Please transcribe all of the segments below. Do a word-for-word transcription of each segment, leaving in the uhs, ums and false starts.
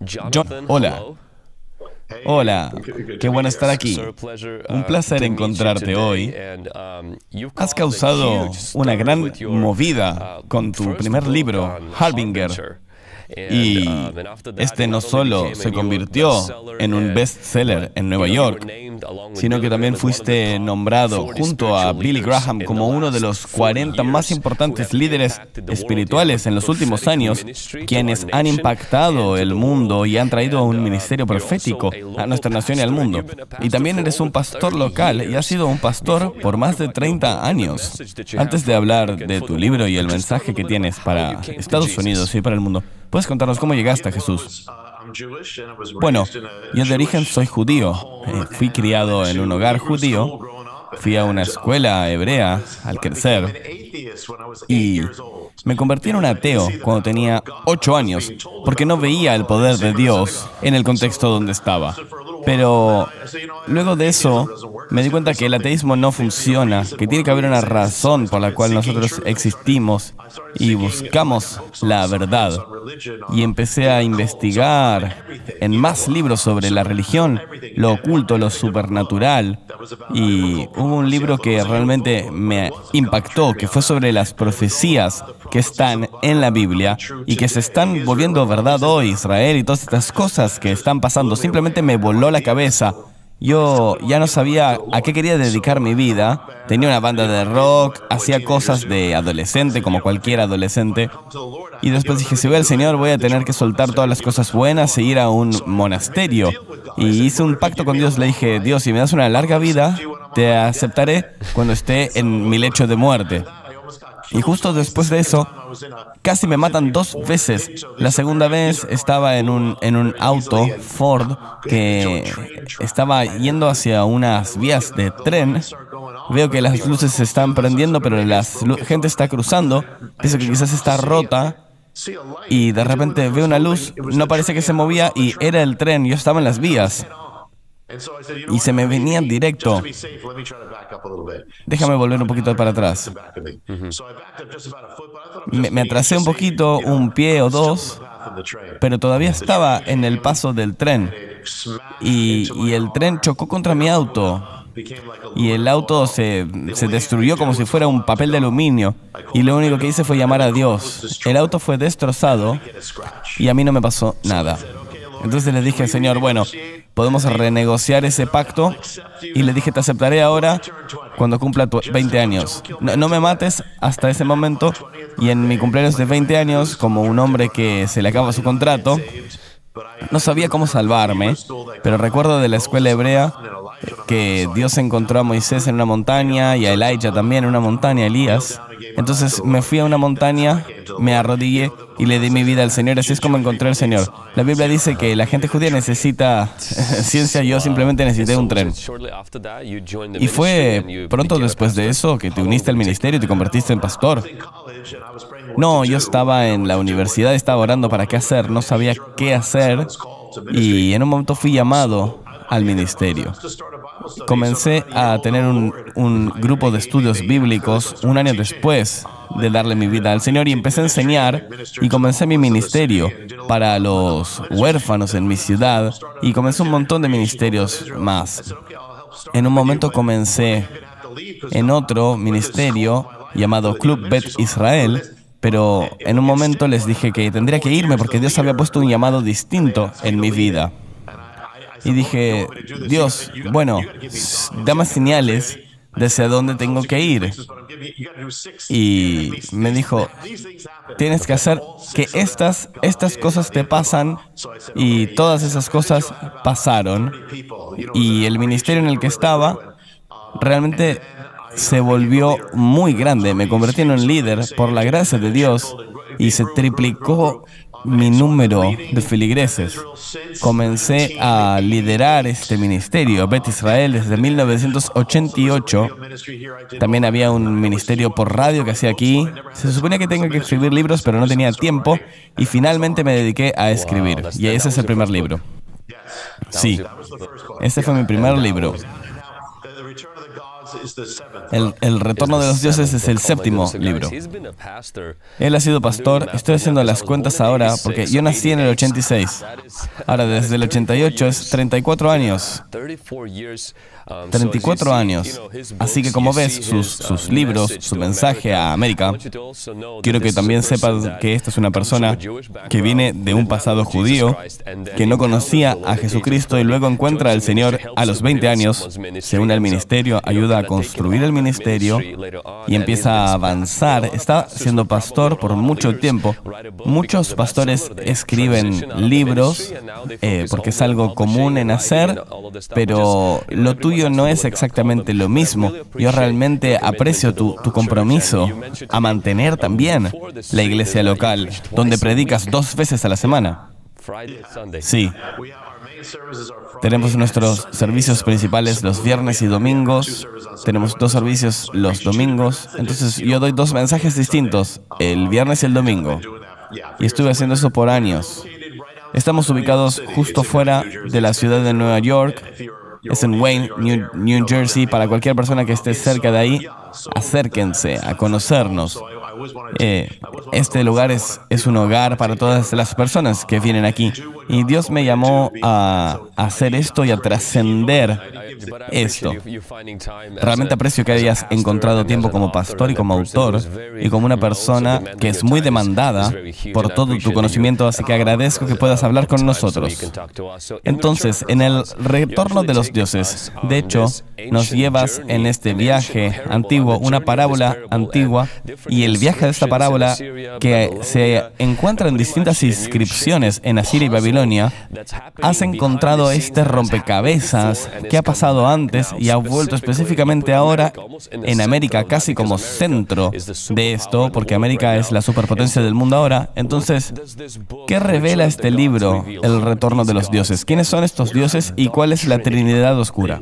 Jonathan, hola. Hola, qué bueno estar aquí. Un placer encontrarte hoy. Has causado una gran movida con tu primer libro, Harbinger. Y este no solo se convirtió en un bestseller en Nueva York, sino que también fuiste nombrado junto a Billy Graham como uno de los cuarenta más importantes líderes espirituales en los últimos años, quienes han impactado el mundo y han traído un ministerio profético a nuestra nación y al mundo. Y también eres un pastor local y has sido un pastor por más de treinta años. Antes de hablar de tu libro y el mensaje que tienes para Estados Unidos y para el mundo, ¿puedes contarnos cómo llegaste a Jesús? Bueno, yo de origen soy judío. Fui criado en un hogar judío. Fui a una escuela hebrea al crecer. Y me convertí en un ateo cuando tenía ocho años, porque no veía el poder de Dios en el contexto donde estaba. Pero luego de eso, me di cuenta que el ateísmo no funciona, que tiene que haber una razón por la cual nosotros existimos y buscamos la verdad. Y empecé a investigar en más libros sobre la religión, lo oculto, lo supernatural. Y hubo un libro que realmente me impactó, que fue sobre las profecías que están en la Biblia y que se están volviendo verdad hoy, Israel y todas estas cosas que están pasando. Simplemente me voló la cabeza. Yo ya no sabía a qué quería dedicar mi vida. Tenía una banda de rock, hacía cosas de adolescente, como cualquier adolescente. Y después dije, si voy al Señor, voy a tener que soltar todas las cosas buenas e ir a un monasterio. Y hice un pacto con Dios. Le dije, Dios, si me das una larga vida, te aceptaré cuando esté en mi lecho de muerte. Y justo después de eso, casi me matan dos veces. La segunda vez estaba en un, en un auto Ford que estaba yendo hacia unas vías de tren. Veo que las luces se están prendiendo, pero la gente está cruzando. Pienso que quizás está rota. Y de repente veo una luz, no parece que se movía y era el tren. Yo estaba en las vías. Y se me venía directo. Déjame volver un poquito para atrás. Me, me atrasé un poquito, un pie o dos, pero todavía estaba en el paso del tren. Y, y el tren chocó contra mi auto. Y el auto se, se destruyó como si fuera un papel de aluminio. Y lo único que hice fue llamar a Dios. El auto fue destrozado y a mí no me pasó nada. Entonces le dije al Señor, bueno, podemos renegociar ese pacto. Y le dije, te aceptaré ahora cuando cumpla veinte años. No, no me mates hasta ese momento. Y en mi cumpleaños de veinte años, como un hombre que se le acaba su contrato, no sabía cómo salvarme. Pero recuerdo de la escuela hebrea que Dios encontró a Moisés en una montaña y a Elijah también en una montaña, Elías. Entonces me fui a una montaña, me arrodillé y le di mi vida al Señor. Así es como encontré al Señor. La Biblia dice que la gente judía necesita ciencia. Yo simplemente necesité un tren. Y fue pronto después de eso que te uniste al ministerio y te convertiste en pastor. No, yo estaba en la universidad, estaba orando para qué hacer, no sabía qué hacer. Y en un momento fui llamado al ministerio. Comencé a tener un, un grupo de estudios bíblicos un año después de darle mi vida al Señor y empecé a enseñar y comencé mi ministerio para los huérfanos en mi ciudad y comencé un montón de ministerios más. En un momento comencé en otro ministerio llamado Club Beth Israel, pero en un momento les dije que tendría que irme porque Dios había puesto un llamado distinto en mi vida. Y dije, Dios, bueno, dame señales de hacia dónde tengo que ir. Y me dijo, tienes que hacer que estas, estas cosas te pasan, y todas esas cosas pasaron. Y el ministerio en el que estaba realmente se volvió muy grande. Me convertí en un líder por la gracia de Dios y se triplicó mi número de feligreses. Comencé a liderar este ministerio, Beth Israel, desde mil novecientos ochenta y ocho. También había un ministerio por radio que hacía aquí. Se suponía que tenía que escribir libros, pero no tenía tiempo. Y finalmente me dediqué a escribir. Y ese es el primer libro. Sí, ese fue mi primer libro. El, el Retorno de los Dioses es el séptimo libro. Él ha sido pastor, estoy haciendo las cuentas ahora, porque yo nací en el ochenta y seis. Ahora, desde el ochenta y ocho es treinta y cuatro años. treinta y cuatro años. Así que, como ves, sus, sus libros, su mensaje a América, quiero que también sepas que esta es una persona que viene de un pasado judío, que no conocía a Jesucristo y luego encuentra al Señor a los veinte años, se une al ministerio, ayuda a construir el ministerio y empieza a avanzar. Está siendo pastor por mucho tiempo. Muchos pastores escriben libros eh, porque es algo común en hacer, pero lo tuyo no es exactamente lo mismo. Yo realmente aprecio tu, tu compromiso a mantener también la iglesia local, donde predicas dos veces a la semana. Sí. Tenemos nuestros servicios principales los viernes y domingos. Tenemos dos servicios los domingos. Entonces, yo doy dos mensajes distintos, el viernes y el domingo. Y estuve haciendo eso por años. Estamos ubicados justo fuera de la ciudad de Nueva York. Es en Wayne, New, New Jersey. Para cualquier persona que esté cerca de ahí, acérquense a conocernos. Eh, este lugar es, es un hogar para todas las personas que vienen aquí. Y Dios me llamó a hacer esto y a trascender esto. Realmente aprecio que hayas encontrado tiempo como pastor y como autor y como una persona que es muy demandada por todo tu conocimiento, así que agradezco que puedas hablar con nosotros. Entonces, en el Retorno de los Dioses, de hecho, nos llevas en este viaje antiguo, una parábola antigua, y el viaje de esta parábola que se encuentra en distintas inscripciones en Asiria y Babilonia, has encontrado este rompecabezas que ha pasado antes y ha vuelto específicamente ahora en América casi como centro de esto, porque América es la superpotencia del mundo ahora. Entonces, ¿qué revela este libro, El Retorno de los Dioses? ¿Quiénes son estos dioses y cuál es la Trinidad Oscura?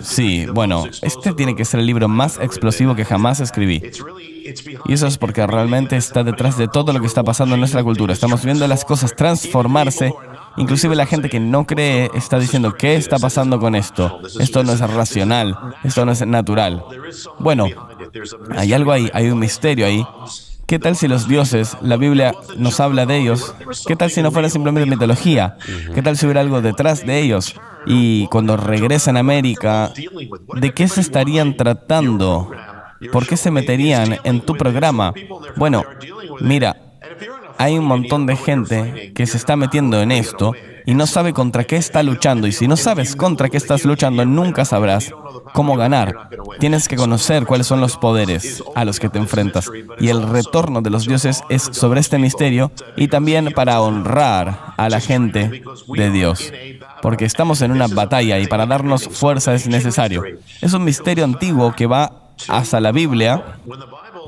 Sí, bueno, este tiene que ser el libro más explosivo que jamás escribí. Y eso es porque realmente está detrás de todo lo que está pasando en nuestra cultura. Estamos viendo las cosas transformarse. Inclusive la gente que no cree está diciendo, ¿qué está pasando con esto? Esto no es racional, esto no es natural. Bueno, hay algo ahí, hay un misterio ahí. ¿Qué tal si los dioses, la Biblia nos habla de ellos? ¿Qué tal si no fuera simplemente mitología? ¿Qué tal si hubiera algo detrás de ellos? Y cuando regresan a América, ¿de qué se estarían tratando? ¿Por qué se meterían en tu programa? Bueno, mira, hay un montón de gente que se está metiendo en esto y no sabe contra qué está luchando. Y si no sabes contra qué estás luchando, nunca sabrás cómo ganar. Tienes que conocer cuáles son los poderes a los que te enfrentas. Y el Retorno de los Dioses es sobre este misterio y también para honrar a la gente de Dios. Porque estamos en una batalla y para darnos fuerza es necesario. Es un misterio antiguo que va hasta la Biblia.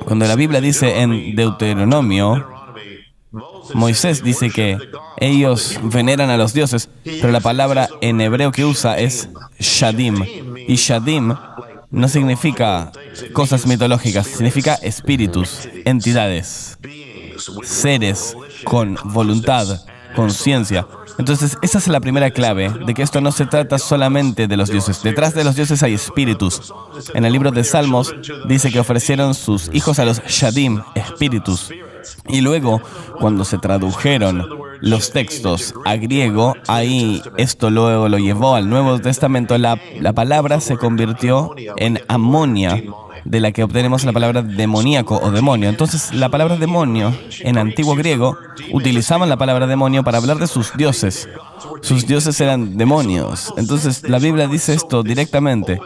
Cuando la Biblia dice en Deuteronomio, Moisés dice que ellos veneran a los dioses, pero la palabra en hebreo que usa es Shadim. Y Shadim no significa cosas mitológicas, significa espíritus, entidades, seres con voluntad, conciencia. Entonces, esa es la primera clave, de que esto no se trata solamente de los dioses. Detrás de los dioses hay espíritus. En el libro de Salmos dice que ofrecieron sus hijos a los Shadim, espíritus. Y luego, cuando se tradujeron los textos a griego, ahí esto luego lo llevó al Nuevo Testamento, la, la palabra se convirtió en amonia, de la que obtenemos la palabra demoníaco o demonio. Entonces, la palabra demonio, en antiguo griego, utilizaban la palabra demonio para hablar de sus dioses. Sus dioses eran demonios. Entonces, la Biblia dice esto directamente.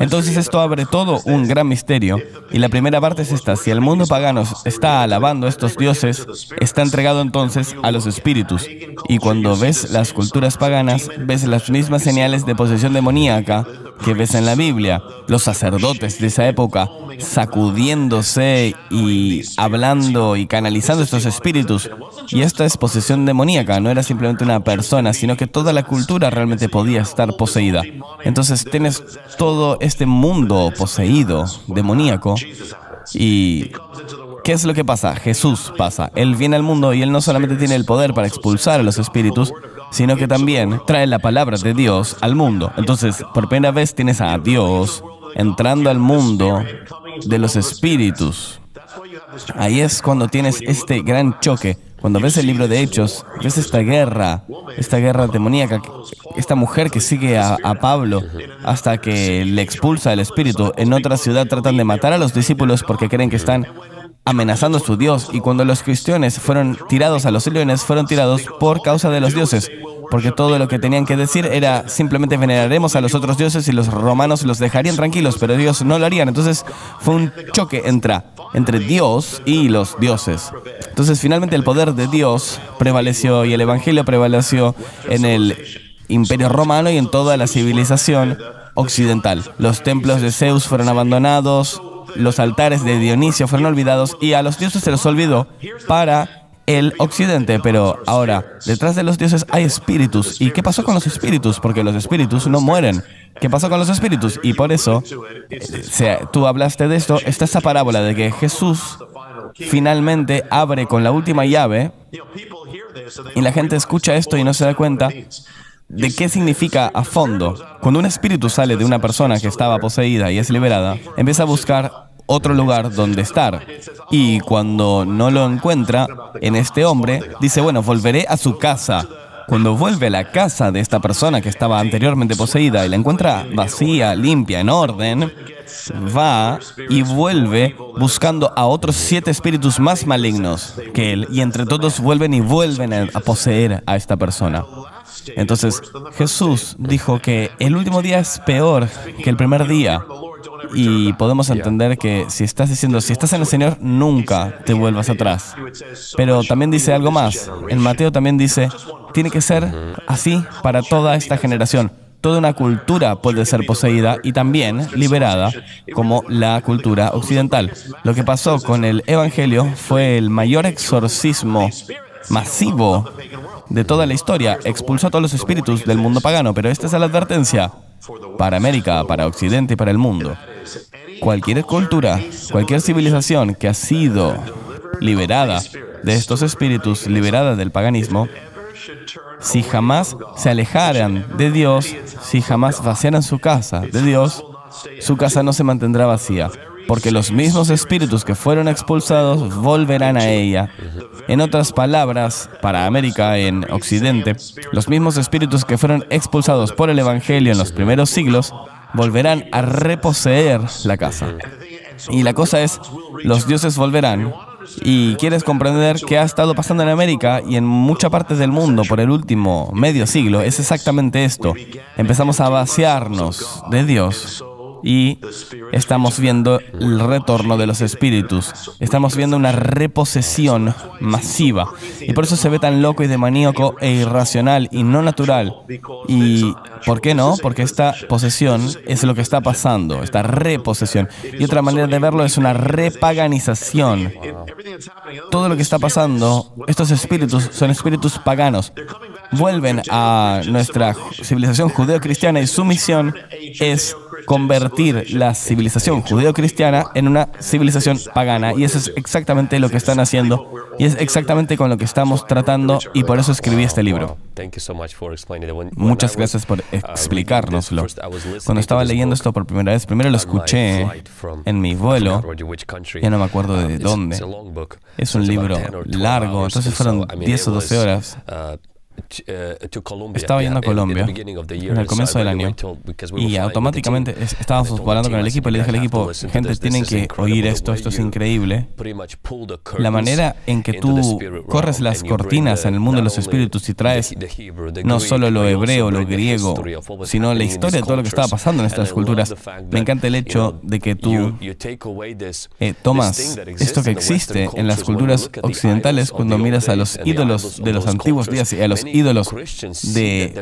Entonces, esto abre todo un gran misterio. Y la primera parte es esta. Si el mundo pagano está alabando a estos dioses, está entregado entonces a los espíritus. Y cuando ves las culturas paganas, ves las mismas señales de posesión demoníaca que ves en la Biblia. Los sacerdotes de esa época sacudiéndose y hablando y canalizando estos espíritus. Y esta es posesión demoníaca. No era simplemente una persona, sino que toda la cultura realmente podía estar poseída. Entonces, tienes todo este mundo poseído, demoníaco, y ¿Qué es lo que pasa? Jesús pasa. Él viene al mundo y Él no solamente tiene el poder para expulsar a los espíritus, sino que también trae la palabra de Dios al mundo. Entonces, por primera vez tienes a Dios entrando al mundo de los espíritus. Ahí es cuando tienes este gran choque. Cuando ves el libro de Hechos, ves esta guerra, esta guerra demoníaca, esta mujer que sigue a, a Pablo hasta que le expulsa el espíritu. En otra ciudad tratan de matar a los discípulos porque creen que están amenazando a su Dios. Y cuando los cristianos fueron tirados a los leones, fueron tirados por causa de los dioses. Porque todo lo que tenían que decir era simplemente veneraremos a los otros dioses y los romanos los dejarían tranquilos, pero ellos no lo harían. Entonces fue un choque entre, entre Dios y los dioses. Entonces finalmente el poder de Dios prevaleció y el evangelio prevaleció en el Imperio Romano y en toda la civilización occidental. Los templos de Zeus fueron abandonados, los altares de Dionisio fueron olvidados y a los dioses se los olvidó para el occidente. Pero ahora, detrás de los dioses hay espíritus. ¿Y qué pasó con los espíritus? Porque los espíritus no mueren. ¿Qué pasó con los espíritus? Y por eso, se, tú hablaste de esto, está esta parábola de que Jesús finalmente abre con la última llave y la gente escucha esto y no se da cuenta de qué significa a fondo. Cuando un espíritu sale de una persona que estaba poseída y es liberada, empieza a buscar otro lugar donde estar. Y cuando no lo encuentra, en este hombre, dice, bueno, volveré a su casa. Cuando vuelve a la casa de esta persona que estaba anteriormente poseída y la encuentra vacía, limpia, en orden, va y vuelve buscando a otros siete espíritus más malignos que él. Y entre todos vuelven y vuelven a poseer a esta persona. Entonces, Jesús dijo que el último día es peor que el primer día. Y podemos entender que si estás diciendo, si estás en el Señor, nunca te vuelvas atrás. Pero también dice algo más. En Mateo también dice, tiene que ser así para toda esta generación. Toda una cultura puede ser poseída y también liberada, como la cultura occidental. Lo que pasó con el Evangelio fue el mayor exorcismo masivo de toda la historia. Expulsó a todos los espíritus del mundo pagano, pero esta es la advertencia para América, para Occidente y para el mundo. Cualquier cultura, cualquier civilización que ha sido liberada de estos espíritus, liberada del paganismo, si jamás se alejaran de Dios, si jamás vaciaran su casa de Dios, su casa no se mantendrá vacía, porque los mismos espíritus que fueron expulsados volverán a ella. En otras palabras, para América, en Occidente, los mismos espíritus que fueron expulsados por el Evangelio en los primeros siglos volverán a reposeer la casa. Y la cosa es, los dioses volverán. Y quieres comprender qué ha estado pasando en América y en muchas partes del mundo por el último medio siglo, es exactamente esto. Empezamos a vaciarnos de Dios. Y estamos viendo el retorno de los espíritus. Estamos viendo una reposesión masiva. Y por eso se ve tan loco y demoníaco e irracional y no natural. ¿Y por qué no? Porque esta posesión es lo que está pasando, esta reposesión. Y otra manera de verlo es una repaganización. Todo lo que está pasando, estos espíritus son espíritus paganos. Vuelven a nuestra civilización judeo-cristiana y su misión es convertir la civilización judeo-cristiana en una civilización pagana. Y eso es exactamente lo que están haciendo. Y es exactamente con lo que estamos tratando. Y por eso escribí este libro. Muchas gracias por explicárnoslo. Cuando estaba leyendo esto por primera vez, primero lo escuché en mi vuelo. Ya no me acuerdo de dónde. Es un libro largo. Entonces fueron diez o doce horas. Estaba yendo a Colombia en el comienzo del año y automáticamente estábamos volando con el equipo y le dije al equipo, gente, tienen que oír esto, esto es increíble. La manera en que tú corres las cortinas en el mundo de los espíritus y traes no solo lo hebreo, lo griego, sino la historia de todo lo que estaba pasando en estas culturas. Me encanta el hecho de que tú eh, tomas esto que existe en las culturas occidentales cuando miras a los ídolos de los antiguos días y a los los ídolos de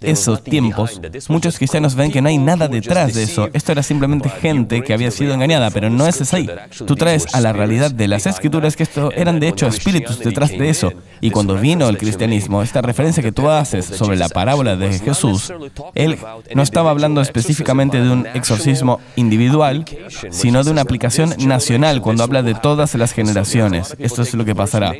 esos tiempos, muchos cristianos ven que no hay nada detrás de eso. Esto era simplemente gente que había sido engañada, pero no es así. Tú traes a la realidad de las Escrituras que esto eran de hecho espíritus detrás de eso. Y cuando vino el cristianismo, esta referencia que tú haces sobre la parábola de Jesús, él no estaba hablando específicamente de un exorcismo individual, sino de una aplicación nacional cuando habla de todas las generaciones. Esto es lo que pasará.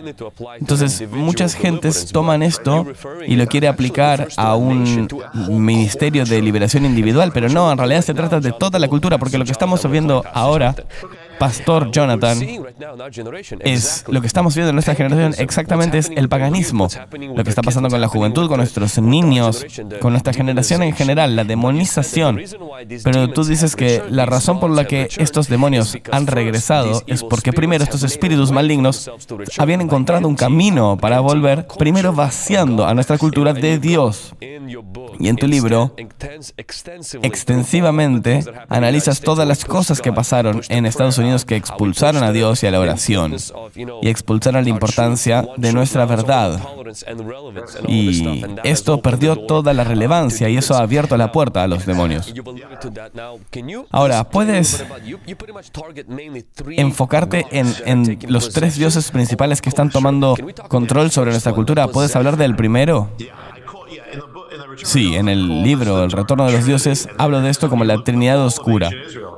Entonces, muchas gentes toman esto y lo quiere aplicar a un ministerio de liberación individual, pero no, en realidad se trata de toda la cultura, porque lo que estamos viendo ahora, Pastor Jonathan, es lo que estamos viendo en nuestra generación exactamente es el paganismo, lo que está pasando con la juventud, con nuestros niños, con nuestra generación en general, la demonización. Pero tú dices que la razón por la que estos demonios han regresado es porque primero estos espíritus malignos habían encontrado un camino para volver, primero vaciando a nuestra cultura de Dios. Y en tu libro, extensivamente, analizas todas las cosas que pasaron en Estados Unidos que expulsaron a Dios y a la oración, y expulsaron la importancia de nuestra verdad. Y esto perdió toda la relevancia, y eso ha abierto la puerta a los demonios. Ahora, ¿puedes enfocarte en, en los tres dioses principales que están tomando control sobre nuestra cultura? ¿Puedes hablar del primero? Sí, en el libro El Retorno de los Dioses hablo de esto como la Trinidad Oscura.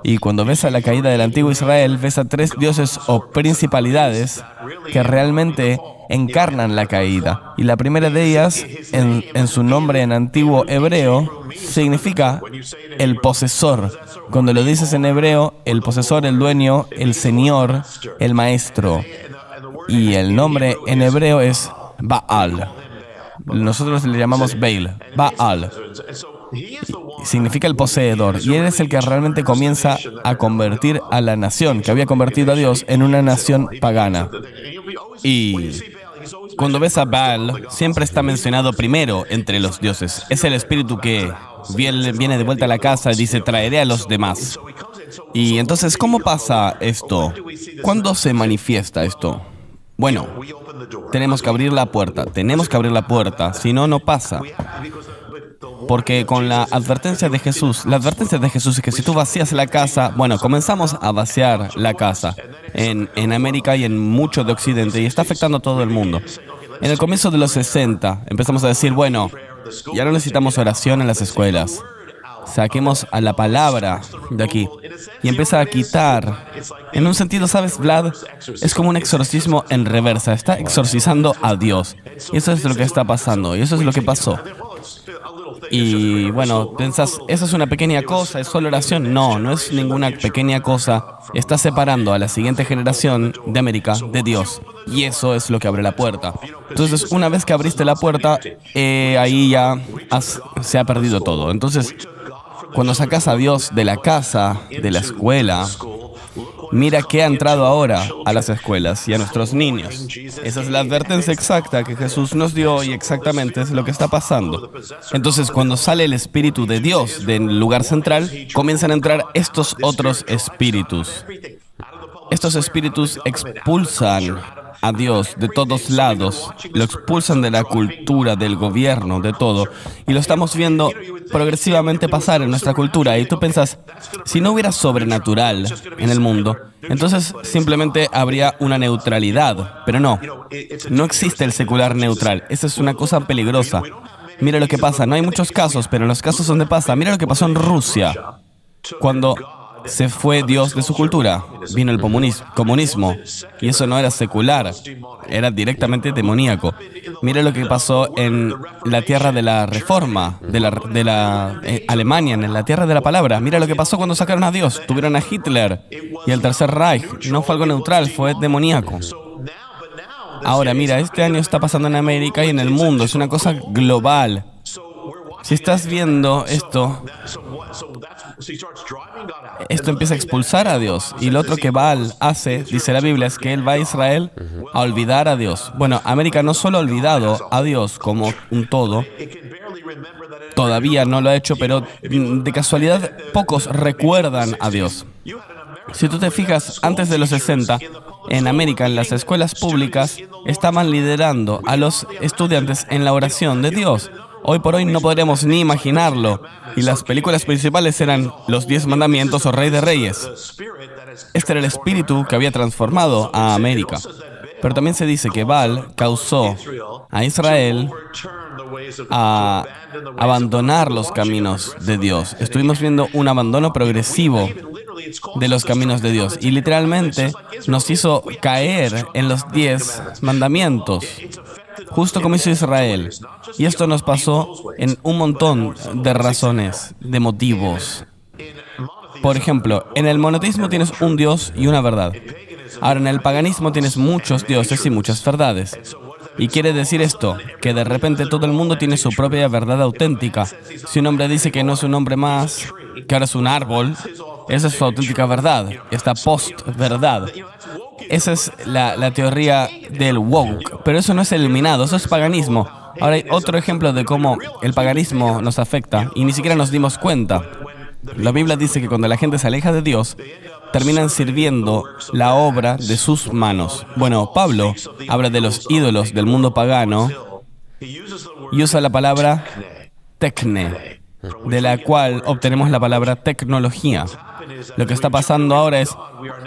Y cuando ves a la caída del antiguo Israel, ves a tres dioses o principalidades que realmente encarnan la caída. Y la primera de ellas, en, en su nombre en antiguo hebreo, significa el posesor. Cuando lo dices en hebreo, el posesor, el dueño, el señor, el maestro. Y el nombre en hebreo es Baal. Nosotros le llamamos Baal, Baal. Significa el poseedor, y él es el que realmente comienza a convertir a la nación, que había convertido a Dios, en una nación pagana. Y cuando ves a Baal, siempre está mencionado primero entre los dioses. Es el espíritu que viene de vuelta a la casa y dice, traeré a los demás. Y entonces, ¿cómo pasa esto? ¿Cuándo se manifiesta esto? Bueno, tenemos que abrir la puerta, tenemos que abrir la puerta, si no, no pasa. Porque con la advertencia de Jesús, la advertencia de Jesús es que si tú vacías la casa, bueno, comenzamos a vaciar la casa en, en América y en mucho de Occidente, y está afectando a todo el mundo. En el comienzo de los sesenta, empezamos a decir, bueno, ya no necesitamos oración en las escuelas. Saquemos a la palabra de aquí. Y empieza a quitar. En un sentido, ¿sabes, Vlad? Es como un exorcismo en reversa. Está exorcizando a Dios. Y eso es lo que está pasando. Y eso es lo que pasó. Y bueno, pensás, ¿eso es una pequeña cosa? ¿Es solo oración? No, no es ninguna pequeña cosa. Está separando a la siguiente generación de América de Dios. Y eso es lo que abre la puerta. Entonces, una vez que abriste la puerta, eh, ahí ya has, se ha perdido todo. Entonces, cuando sacas a Dios de la casa, de la escuela, mira qué ha entrado ahora a las escuelas y a nuestros niños. Esa es la advertencia exacta que Jesús nos dio y exactamente es lo que está pasando. Entonces, cuando sale el Espíritu de Dios del lugar central, comienzan a entrar estos otros espíritus. Estos espíritus expulsan a Dios de todos lados, lo expulsan de la cultura, del gobierno, de todo, y lo estamos viendo progresivamente pasar en nuestra cultura. Y tú pensás, si no hubiera sobrenatural en el mundo, entonces simplemente habría una neutralidad, pero no, no existe el secular neutral. Esa es una cosa peligrosa. Mira lo que pasa, no hay muchos casos, pero en los casos donde pasa, mira lo que pasó en Rusia, cuando se fue Dios de su cultura. Vino el comunismo. Y eso no era secular. Era directamente demoníaco. Mira lo que pasó en la tierra de la Reforma, de la, de la eh, Alemania, en la tierra de la palabra. Mira lo que pasó cuando sacaron a Dios. Tuvieron a Hitler y el Tercer Reich. No fue algo neutral, fue demoníaco. Ahora, mira, este año está pasando en América y en el mundo. Es una cosa global. Si estás viendo esto, esto empieza a expulsar a Dios. Y lo otro que Baal hace, dice la Biblia, es que él va a Israel a olvidar a Dios. Bueno, América no solo ha olvidado a Dios como un todo, todavía no lo ha hecho, pero de casualidad pocos recuerdan a Dios. Si tú te fijas, antes de los sesenta, en América, en las escuelas públicas, estaban liderando a los estudiantes en la oración de Dios. Hoy por hoy no podremos ni imaginarlo. Y las películas principales eran Los Diez Mandamientos o Rey de Reyes. Este era el espíritu que había transformado a América. Pero también se dice que Baal causó a Israel a abandonar los caminos de Dios. Estuvimos viendo un abandono progresivo de los caminos de Dios. Y literalmente nos hizo caer en los diez mandamientos, justo como hizo Israel. Y esto nos pasó en un montón de razones, de motivos. Por ejemplo, en el monoteísmo tienes un Dios y una verdad. Ahora, en el paganismo tienes muchos dioses y muchas verdades. Y quiere decir esto, que de repente todo el mundo tiene su propia verdad auténtica. Si un hombre dice que no es un hombre más, que ahora es un árbol, esa es su auténtica verdad, esta post-verdad. Esa es la, la teoría del woke, pero eso no es eliminado, eso es paganismo. Ahora hay otro ejemplo de cómo el paganismo nos afecta y ni siquiera nos dimos cuenta. La Biblia dice que cuando la gente se aleja de Dios, terminan sirviendo la obra de sus manos. Bueno, Pablo habla de los ídolos del mundo pagano y usa la palabra tecne, de la cual obtenemos la palabra tecnología. Lo que está pasando ahora es,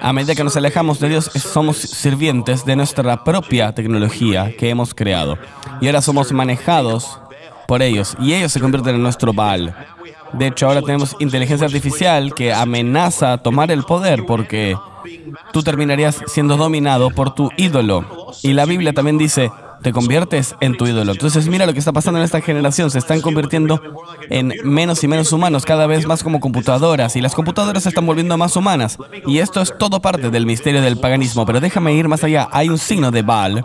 a medida que nos alejamos de Dios, somos sirvientes de nuestra propia tecnología que hemos creado. Y ahora somos manejados por ellos, y ellos se convierten en nuestro Baal. De hecho, ahora tenemos inteligencia artificial que amenaza tomar el poder porque tú terminarías siendo dominado por tu ídolo. Y la Biblia también dice, te conviertes en tu ídolo. Entonces, mira lo que está pasando en esta generación. Se están convirtiendo en menos y menos humanos, cada vez más como computadoras. Y las computadoras se están volviendo más humanas. Y esto es todo parte del misterio del paganismo. Pero déjame ir más allá. Hay un signo de Baal,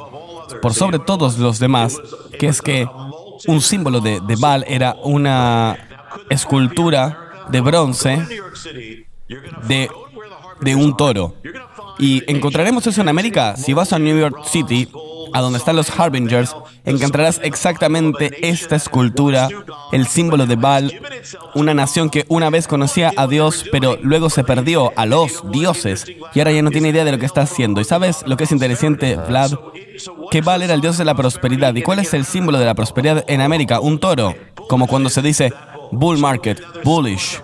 por sobre todos los demás, que es que un símbolo de, de Baal era una escultura de bronce de, de un toro. Y encontraremos eso en América. Si vas a New York City, a donde están los Harbingers, encontrarás exactamente esta escultura, el símbolo de Baal, una nación que una vez conocía a Dios, pero luego se perdió a los dioses, y ahora ya no tiene idea de lo que está haciendo. ¿Y sabes lo que es interesante, Vlad? Que Baal era el dios de la prosperidad. ¿Y cuál es el símbolo de la prosperidad en América? Un toro, como cuando se dice bull market, bullish.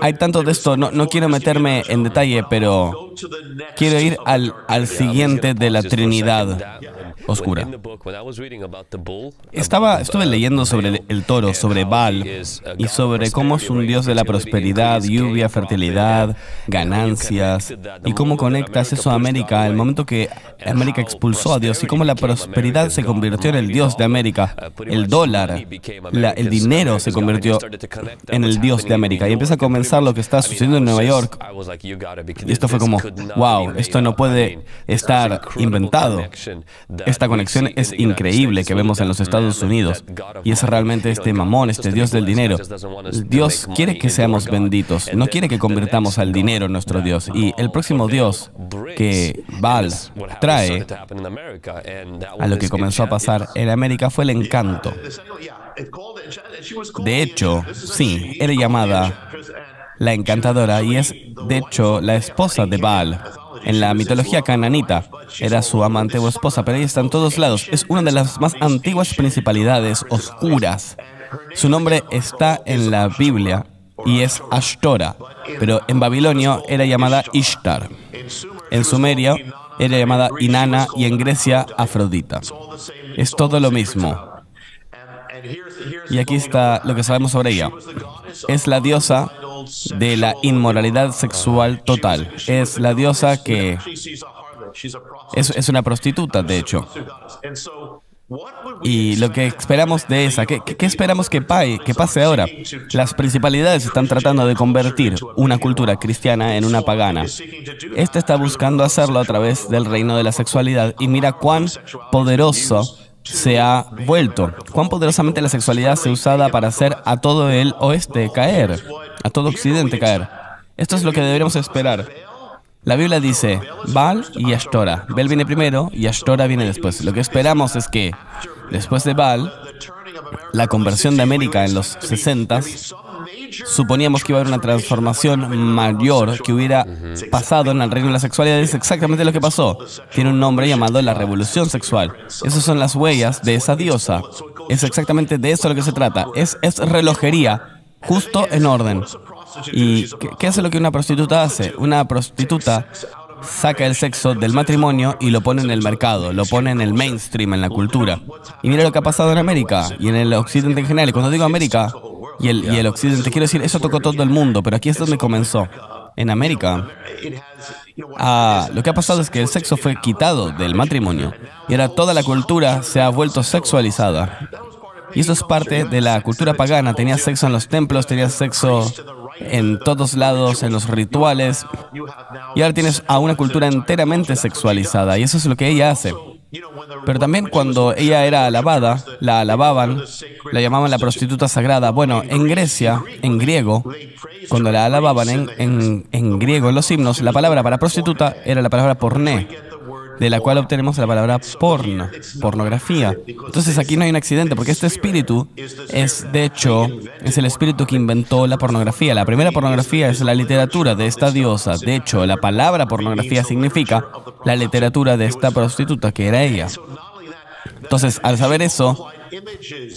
Hay tanto de esto, no, no quiero meterme en detalle, pero quiero ir al, al siguiente de la Trinidad Oscura. Estaba, estuve leyendo sobre el, el toro, sobre Baal, y sobre cómo es un dios de la prosperidad, lluvia, fertilidad, ganancias, y cómo conectas eso a América, el momento que América expulsó a Dios, y cómo la prosperidad se convirtió en el dios de América, el dólar, la, el dinero se convirtió en el dios de América, y empieza a comenzar lo que está sucediendo en Nueva York, y esto fue como, wow, esto no puede estar inventado. Esta conexión es increíble que vemos en los Estados Unidos. Y es realmente este mamón, este Dios del dinero. Dios quiere que seamos benditos. No quiere que convirtamos al dinero en nuestro Dios. Y el próximo Dios que Baal trae a lo que comenzó a pasar en América fue el encanto. De hecho, sí, era llamada la encantadora y es, de hecho, la esposa de Baal. En la mitología cananita, era su amante o esposa, pero ella está en todos lados. Es una de las más antiguas principalidades oscuras. Su nombre está en la Biblia y es Ashtora, pero en babilonio era llamada Ishtar. En sumerio era llamada Inanna y en Grecia Afrodita. Es todo lo mismo. Y aquí está lo que sabemos sobre ella. Es la diosa de la inmoralidad sexual total. Es la diosa que es, es una prostituta, de hecho. Y lo que esperamos de esa, ¿qué, qué esperamos que, pae, que pase ahora? Las principalidades están tratando de convertir una cultura cristiana en una pagana. Este está buscando hacerlo a través del reino de la sexualidad. Y mira cuán poderoso se ha vuelto. Cuán poderosamente la sexualidad se usada para hacer a todo el oeste caer, a todo occidente caer. Esto es lo que deberíamos esperar. La Biblia dice Baal y Ashtora. Baal viene primero y Ashtora viene después. Lo que esperamos es que, después de Baal, la conversión de América en los sesentas suponíamos que iba a haber una transformación mayor que hubiera pasado en el reino de la sexualidad. Es exactamente lo que pasó. Tiene un nombre llamado la revolución sexual. Esas son las huellas de esa diosa. Es exactamente de eso lo que se trata. Es, es relojería, justo en orden. ¿Y qué, qué hace lo que una prostituta hace? Una prostituta saca el sexo del matrimonio y lo pone en el mercado, lo pone en el mainstream, en la cultura. Y mira lo que ha pasado en América y en el occidente en general. Y cuando digo América y el, y el occidente, quiero decir, eso tocó todo el mundo, pero aquí es donde comenzó. En América, ah, lo que ha pasado es que el sexo fue quitado del matrimonio y ahora toda la cultura se ha vuelto sexualizada. Y eso es parte de la cultura pagana. Tenía sexo en los templos, tenía sexo en todos lados, en los rituales. Y ahora tienes a una cultura enteramente sexualizada, y eso es lo que ella hace. Pero también cuando ella era alabada, la alababan, la llamaban la prostituta sagrada. Bueno, en Grecia, en griego, cuando la alababan en, en, en griego, en los himnos, la palabra para prostituta era la palabra porné, de la cual obtenemos la palabra porno, pornografía. Entonces aquí no hay un accidente, porque este espíritu es, de hecho, es el espíritu que inventó la pornografía. La primera pornografía es la literatura de esta diosa. De hecho, la palabra pornografía significa la literatura de esta prostituta, que era ella. Entonces, al saber eso,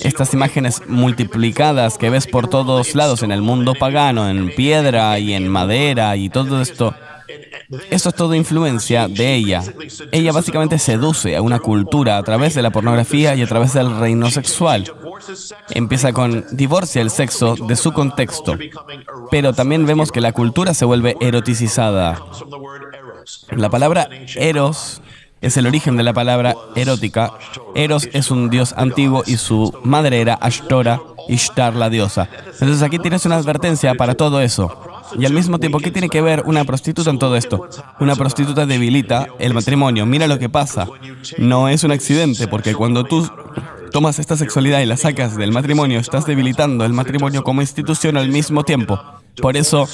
estas imágenes multiplicadas que ves por todos lados en el mundo pagano, en piedra y en madera y todo esto, eso es todo influencia de ella. Ella básicamente seduce a una cultura a través de la pornografía y a través del reino sexual. Empieza con divorcia el sexo de su contexto. Pero también vemos que la cultura se vuelve eroticizada. La palabra eros es el origen de la palabra erótica. Eros es un dios antiguo y su madre era Ashtoreth, Ishtar, la diosa. Entonces aquí tienes una advertencia para todo eso. Y al mismo tiempo, ¿qué tiene que ver una prostituta en todo esto? Una prostituta debilita el matrimonio. Mira lo que pasa. No es un accidente, porque cuando tú tomas esta sexualidad y la sacas del matrimonio, estás debilitando el matrimonio como institución al mismo tiempo. Por eso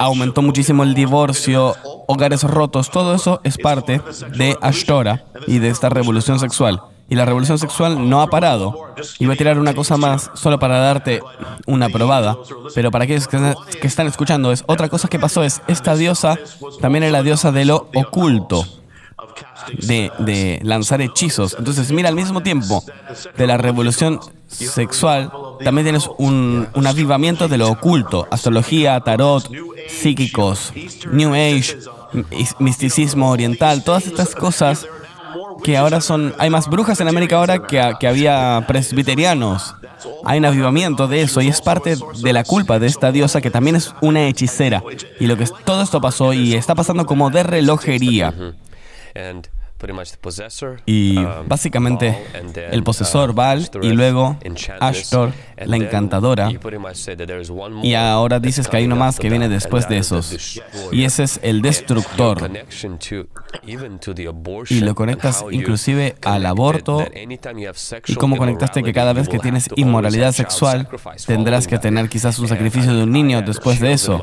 aumentó muchísimo el divorcio, hogares rotos. Todo eso es parte de Ashtoreth y de esta revolución sexual. Y la revolución sexual no ha parado. Y voy a tirar una cosa más, solo para darte una probada. Pero para aquellos que, que están escuchando, es otra cosa que pasó es, esta diosa también era la diosa de lo oculto, de, de lanzar hechizos. Entonces, mira, al mismo tiempo de la revolución sexual, también tienes un, un avivamiento de lo oculto. Astrología, tarot, psíquicos, New Age, misticismo oriental, todas estas cosas que ahora son... Hay más brujas en América ahora que, que había presbiterianos. Hay un avivamiento de eso, y es parte de la culpa de esta diosa, que también es una hechicera. Y lo que es, todo esto pasó y está pasando como de relojería. Y básicamente el posesor Baal y luego Ashtoreth, la encantadora. Y ahora dices que hay uno más que viene después de esos. Y ese es el destructor. Y lo conectas inclusive al aborto. Y cómo conectaste que cada vez que tienes inmoralidad sexual tendrás que tener quizás un sacrificio de un niño después de eso.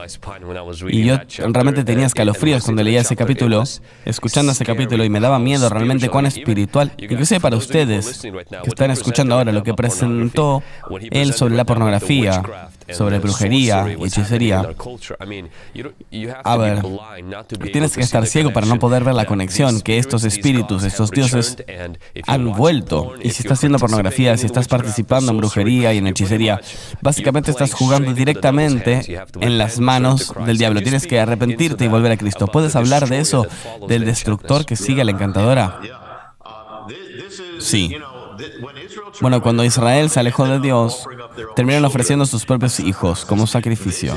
Y yo realmente tenía escalofríos cuando leía ese capítulo, escuchando ese capítulo, y me daba miedo. miedo realmente cuán espiritual, inclusive para ustedes que están escuchando ahora lo que presentó él sobre la pornografía, sobre brujería y hechicería. A ver, tienes que estar ciego para no poder ver la conexión que estos espíritus, estos dioses han vuelto. Y si estás haciendo pornografía, si estás participando en brujería y en hechicería, básicamente estás jugando directamente en las manos del diablo. Tienes que arrepentirte y volver a Cristo. ¿Puedes hablar de eso, del destructor que sigue a la encantadora? Sí. Bueno, cuando Israel se alejó de Dios, terminaron ofreciendo sus propios hijos como sacrificio.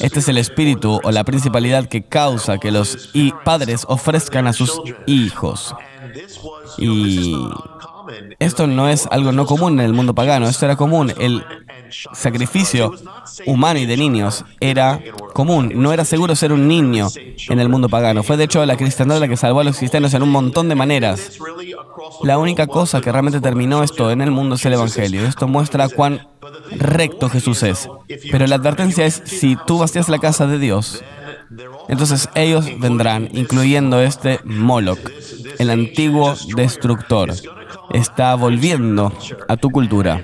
Este es el espíritu o la principalidad que causa que los padres ofrezcan a sus hijos. Y esto no es algo no común en el mundo pagano. Esto era común. El sacrificio humano y de niños era común. No era seguro ser un niño en el mundo pagano. Fue, de hecho, la cristiandad la que salvó a los cristianos en un montón de maneras. La única cosa que realmente terminó esto en el mundo es el Evangelio. Esto muestra cuán recto Jesús es. Pero la advertencia es, si tú vacías la casa de Dios, entonces ellos vendrán, incluyendo este Moloch, el antiguo destructor. está volviendo a tu cultura.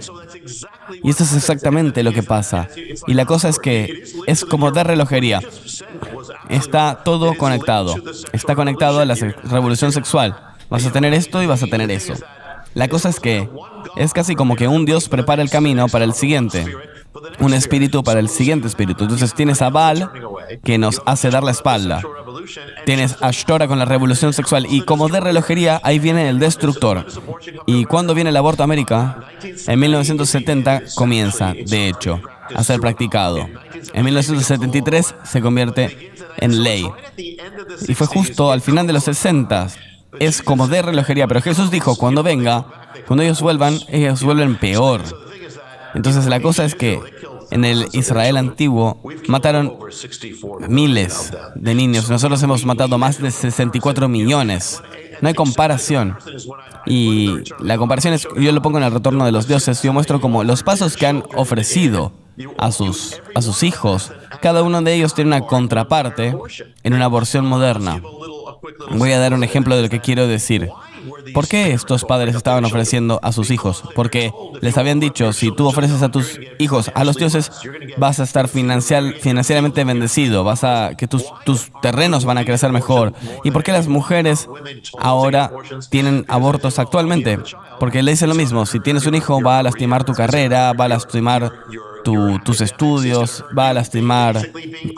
Y eso es exactamente lo que pasa. Y la cosa es que es como dar relojería. Está todo conectado. Está conectado a la revolución sexual. Vas a tener esto y vas a tener eso. La cosa es que es casi como que un Dios prepara el camino para el siguiente. Un espíritu para el siguiente espíritu. Entonces tienes a Baal, que nos hace dar la espalda. Tienes a Ashtoreth con la revolución sexual. Y como de relojería, ahí viene el destructor. ¿Y cuándo viene el aborto a América? En mil novecientos setenta comienza, de hecho, a ser practicado. En mil novecientos setenta y tres se convierte en ley. Y fue justo al final de los sesenta. Es como de relojería. Pero Jesús dijo, cuando venga, cuando ellos vuelvan, ellos vuelven peor. Entonces, la cosa es que en el Israel antiguo mataron miles de niños. Nosotros hemos matado más de sesenta y cuatro millones. No hay comparación. Y la comparación es, yo lo pongo en El Retorno de los Dioses, yo muestro como los pasos que han ofrecido a sus, a sus hijos. Cada uno de ellos tiene una contraparte en una aborción moderna. Voy a dar un ejemplo de lo que quiero decir. ¿Por qué estos padres estaban ofreciendo a sus hijos? Porque les habían dicho, si tú ofreces a tus hijos a los dioses, vas a estar financial, financieramente bendecido, vas a, que tus, tus terrenos van a crecer mejor. ¿Y por qué las mujeres ahora tienen abortos actualmente? Porque le dicen lo mismo, si tienes un hijo va a lastimar tu carrera, va a lastimar tu, tus estudios, va a lastimar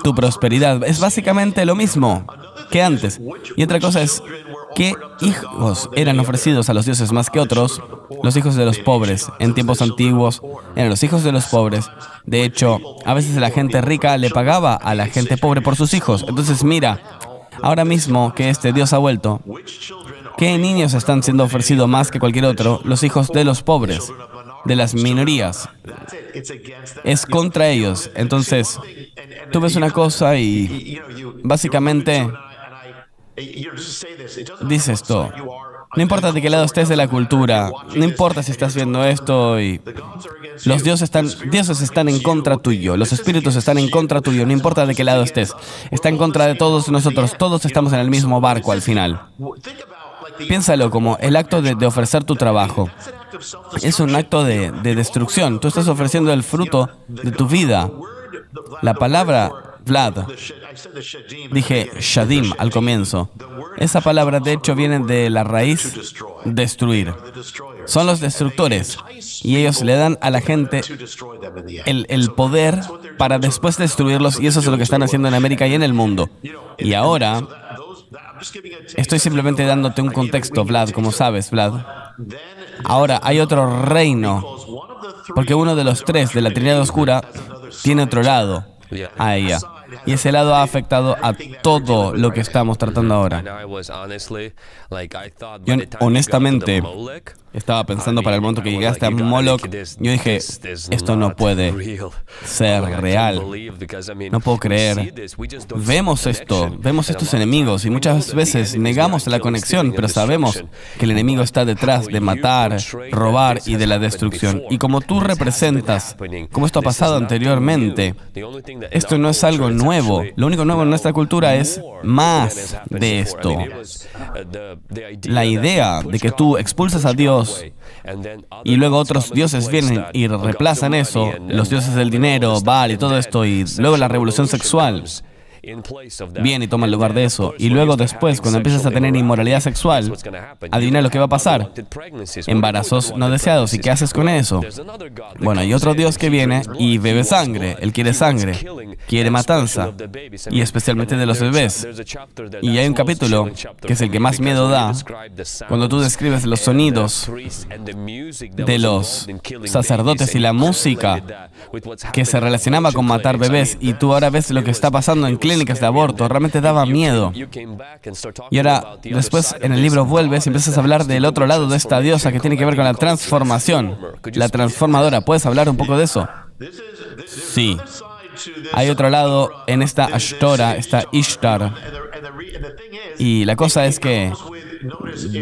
tu prosperidad. Es básicamente lo mismo que antes. Y otra cosa es, ¿qué hijos eran ofrecidos a los dioses más que otros? Los hijos de los pobres. En tiempos antiguos eran los hijos de los pobres. De hecho, a veces la gente rica le pagaba a la gente pobre por sus hijos. Entonces, mira, ahora mismo que este Dios ha vuelto, ¿qué niños están siendo ofrecidos más que cualquier otro? Los hijos de los pobres, de las minorías. Es contra ellos. Entonces, tú ves una cosa y básicamente dice esto, no importa de qué lado estés de la cultura, no importa si estás viendo esto y los dioses están, dioses están en contra tuyo, los espíritus están en contra tuyo, no importa de qué lado estés, está en contra de todos nosotros, todos estamos en el mismo barco al final. Piénsalo como el acto de, de ofrecer tu trabajo. Es un acto de, de destrucción, tú estás ofreciendo el fruto de tu vida. La palabra Vlad, dije Shadim al comienzo. Esa palabra, de hecho, viene de la raíz destruir. Son los destructores y ellos le dan a la gente el, el poder para después destruirlos, y eso es lo que están haciendo en América y en el mundo. Y ahora, estoy simplemente dándote un contexto, Vlad, como sabes, Vlad. Ahora hay otro reino, porque uno de los tres de la Trinidad Oscura tiene otro lado a ella. Y ese lado ha afectado a todo lo que estamos tratando ahora. Yo honestamente estaba pensando para el momento que llegaste a Moloch, yo dije, esto no puede ser real. No puedo creer. Vemos esto, vemos estos enemigos y muchas veces negamos la conexión, pero sabemos que el enemigo está detrás de matar, robar y de la destrucción. Y como tú representas, como esto ha pasado anteriormente, esto no es algo nuevo. Lo único nuevo en nuestra cultura es más de esto. La idea de que tú expulsas a Dios y luego otros dioses vienen y reemplazan eso, los dioses del dinero, Baal y todo esto, y luego la revolución sexual viene y toma el lugar de eso. Y luego después, cuando empiezas a tener inmoralidad sexual, adivina lo que va a pasar. Embarazos no deseados. ¿Y qué haces con eso? Bueno, hay otro Dios que viene y bebe sangre. Él quiere sangre. Quiere matanza. Y especialmente de los bebés. Y hay un capítulo que es el que más miedo da cuando tú describes los sonidos de los sacerdotes y la música que se relacionaba con matar bebés. Y tú ahora ves lo que está pasando en clínicas de aborto, realmente daba miedo. Y ahora, después, en el libro vuelves y empiezas a hablar del otro lado de esta diosa que tiene que ver con la transformación, la transformadora. ¿Puedes hablar un poco de eso? Sí. Hay otro lado en esta Ashtoreth, esta Ishtar. Y la cosa es que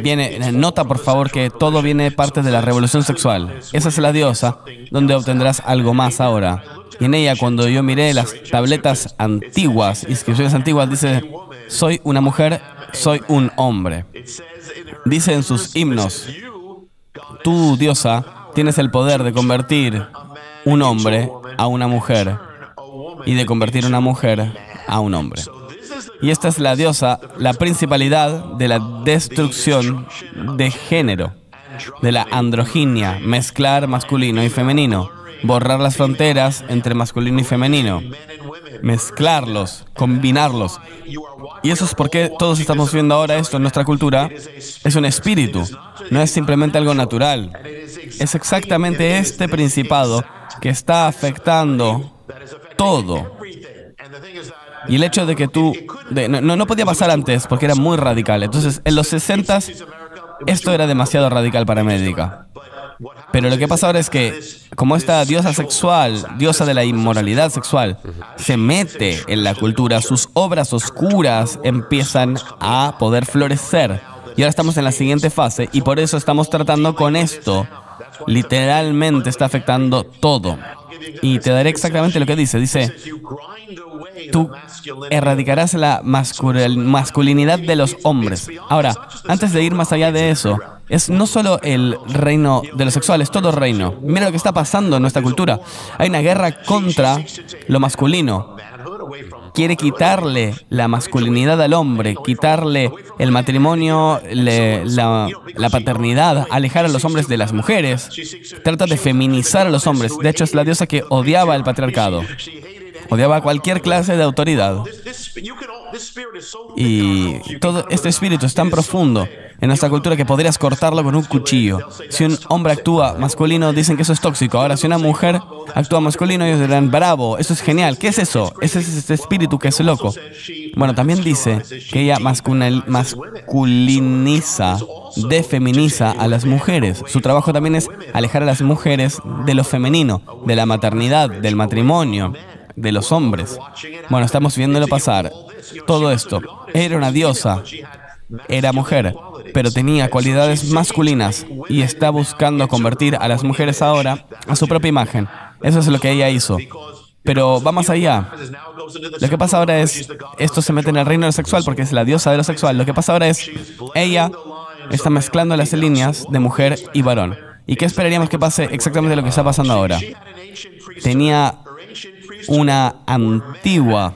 viene, nota por favor que todo viene parte de la revolución sexual. Esa es la diosa donde obtendrás algo más ahora. Y en ella, cuando yo miré las tabletas antiguas, inscripciones antiguas, dice, soy una mujer, soy un hombre. Dice en sus himnos, tú, diosa, tienes el poder de convertir un hombre a una mujer y de convertir una mujer a un hombre. Y esta es la diosa, la principalidad de la destrucción de género, de la androginia, mezclar masculino y femenino, borrar las fronteras entre masculino y femenino, mezclarlos, combinarlos. Y eso es por qué todos estamos viendo ahora esto en nuestra cultura. Es un espíritu, no es simplemente algo natural. Es exactamente este principado que está afectando todo. Y el hecho de que tú... De, no, no podía pasar antes porque era muy radical. Entonces, en los sesentas, esto era demasiado radical para América. Pero lo que pasa ahora es que, como esta diosa sexual, diosa de la inmoralidad sexual, se mete en la cultura, sus obras oscuras empiezan a poder florecer. Y ahora estamos en la siguiente fase, y por eso estamos tratando con esto. Literalmente está afectando todo. Y te daré exactamente lo que dice. Dice, tú erradicarás la masculinidad de los hombres. Ahora, antes de ir más allá de eso, es no solo el reino de lo sexual, es todo reino. Mira lo que está pasando en nuestra cultura. Hay una guerra contra lo masculino. Quiere quitarle la masculinidad al hombre, quitarle el matrimonio, le, la, la paternidad, alejar a los hombres de las mujeres. Trata de feminizar a los hombres. De hecho, es la diosa que odiaba el patriarcado. Odiaba cualquier clase de autoridad. Y todo este espíritu es tan profundo en nuestra cultura que podrías cortarlo con un cuchillo. Si un hombre actúa masculino, dicen que eso es tóxico. Ahora, si una mujer actúa masculino, ellos dirán, bravo, eso es genial. ¿Qué es eso? Ese es este espíritu que es loco. Bueno, también dice que ella masculiniza, defeminiza a las mujeres. Su trabajo también es alejar a las mujeres de lo femenino, de la maternidad, del matrimonio, de los hombres. Bueno, estamos viéndolo pasar. Todo esto. Era una diosa. Era mujer, pero tenía cualidades masculinas y está buscando convertir a las mujeres ahora a su propia imagen. Eso es lo que ella hizo. Pero va más allá. Lo que pasa ahora es, esto se mete en el reino de lo sexual porque es la diosa de lo sexual. Lo que pasa ahora es, ella está mezclando las líneas de mujer y varón. ¿Y qué esperaríamos que pase exactamente lo que está pasando ahora? Tenía una antigua,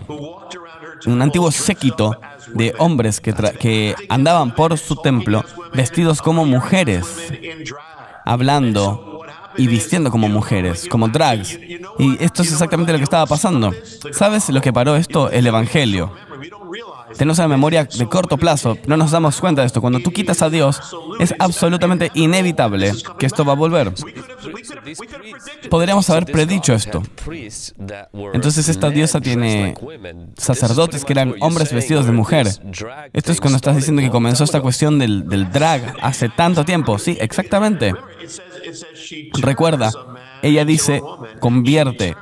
un antiguo séquito de hombres que, que andaban por su templo vestidos como mujeres, hablando y vistiendo como mujeres, como drags. Y esto es exactamente lo que estaba pasando. ¿Sabes lo que paró esto? El Evangelio. Tenemos una memoria de corto plazo, no nos damos cuenta de esto. Cuando tú quitas a Dios, es absolutamente inevitable que esto va a volver. Podríamos haber predicho esto. Entonces esta diosa tiene sacerdotes que eran hombres vestidos de mujer. Esto es cuando estás diciendo que comenzó esta cuestión del, del drag hace tanto tiempo. Sí, exactamente. Recuerda, ella dice, convierte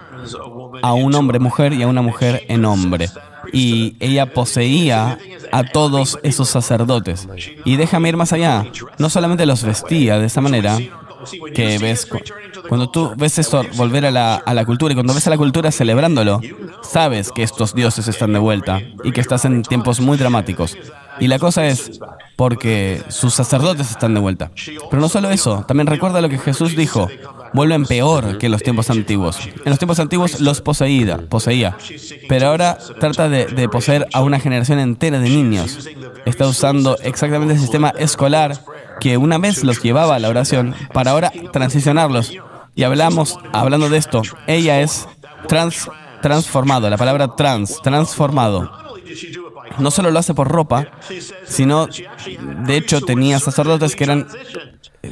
a un hombre mujer y a una mujer en hombre. Y ella poseía a todos esos sacerdotes. Y déjame ir más allá. No solamente los vestía de esa manera, que ves, cuando tú ves esto volver a la, a la cultura, y cuando ves a la cultura celebrándolo, sabes que estos dioses están de vuelta y que estás en tiempos muy dramáticos. Y la cosa es porque sus sacerdotes están de vuelta. Pero no solo eso, también recuerda lo que Jesús dijo. Vuelven peor que en los tiempos antiguos. En los tiempos antiguos los poseía, poseía. Pero ahora trata de, de poseer a una generación entera de niños. Está usando exactamente el sistema escolar que una vez los llevaba a la oración para ahora transicionarlos. Y hablamos, hablando de esto, ella es trans, transformado, la palabra trans, transformado. No solo lo hace por ropa, sino, de hecho, tenía sacerdotes que eran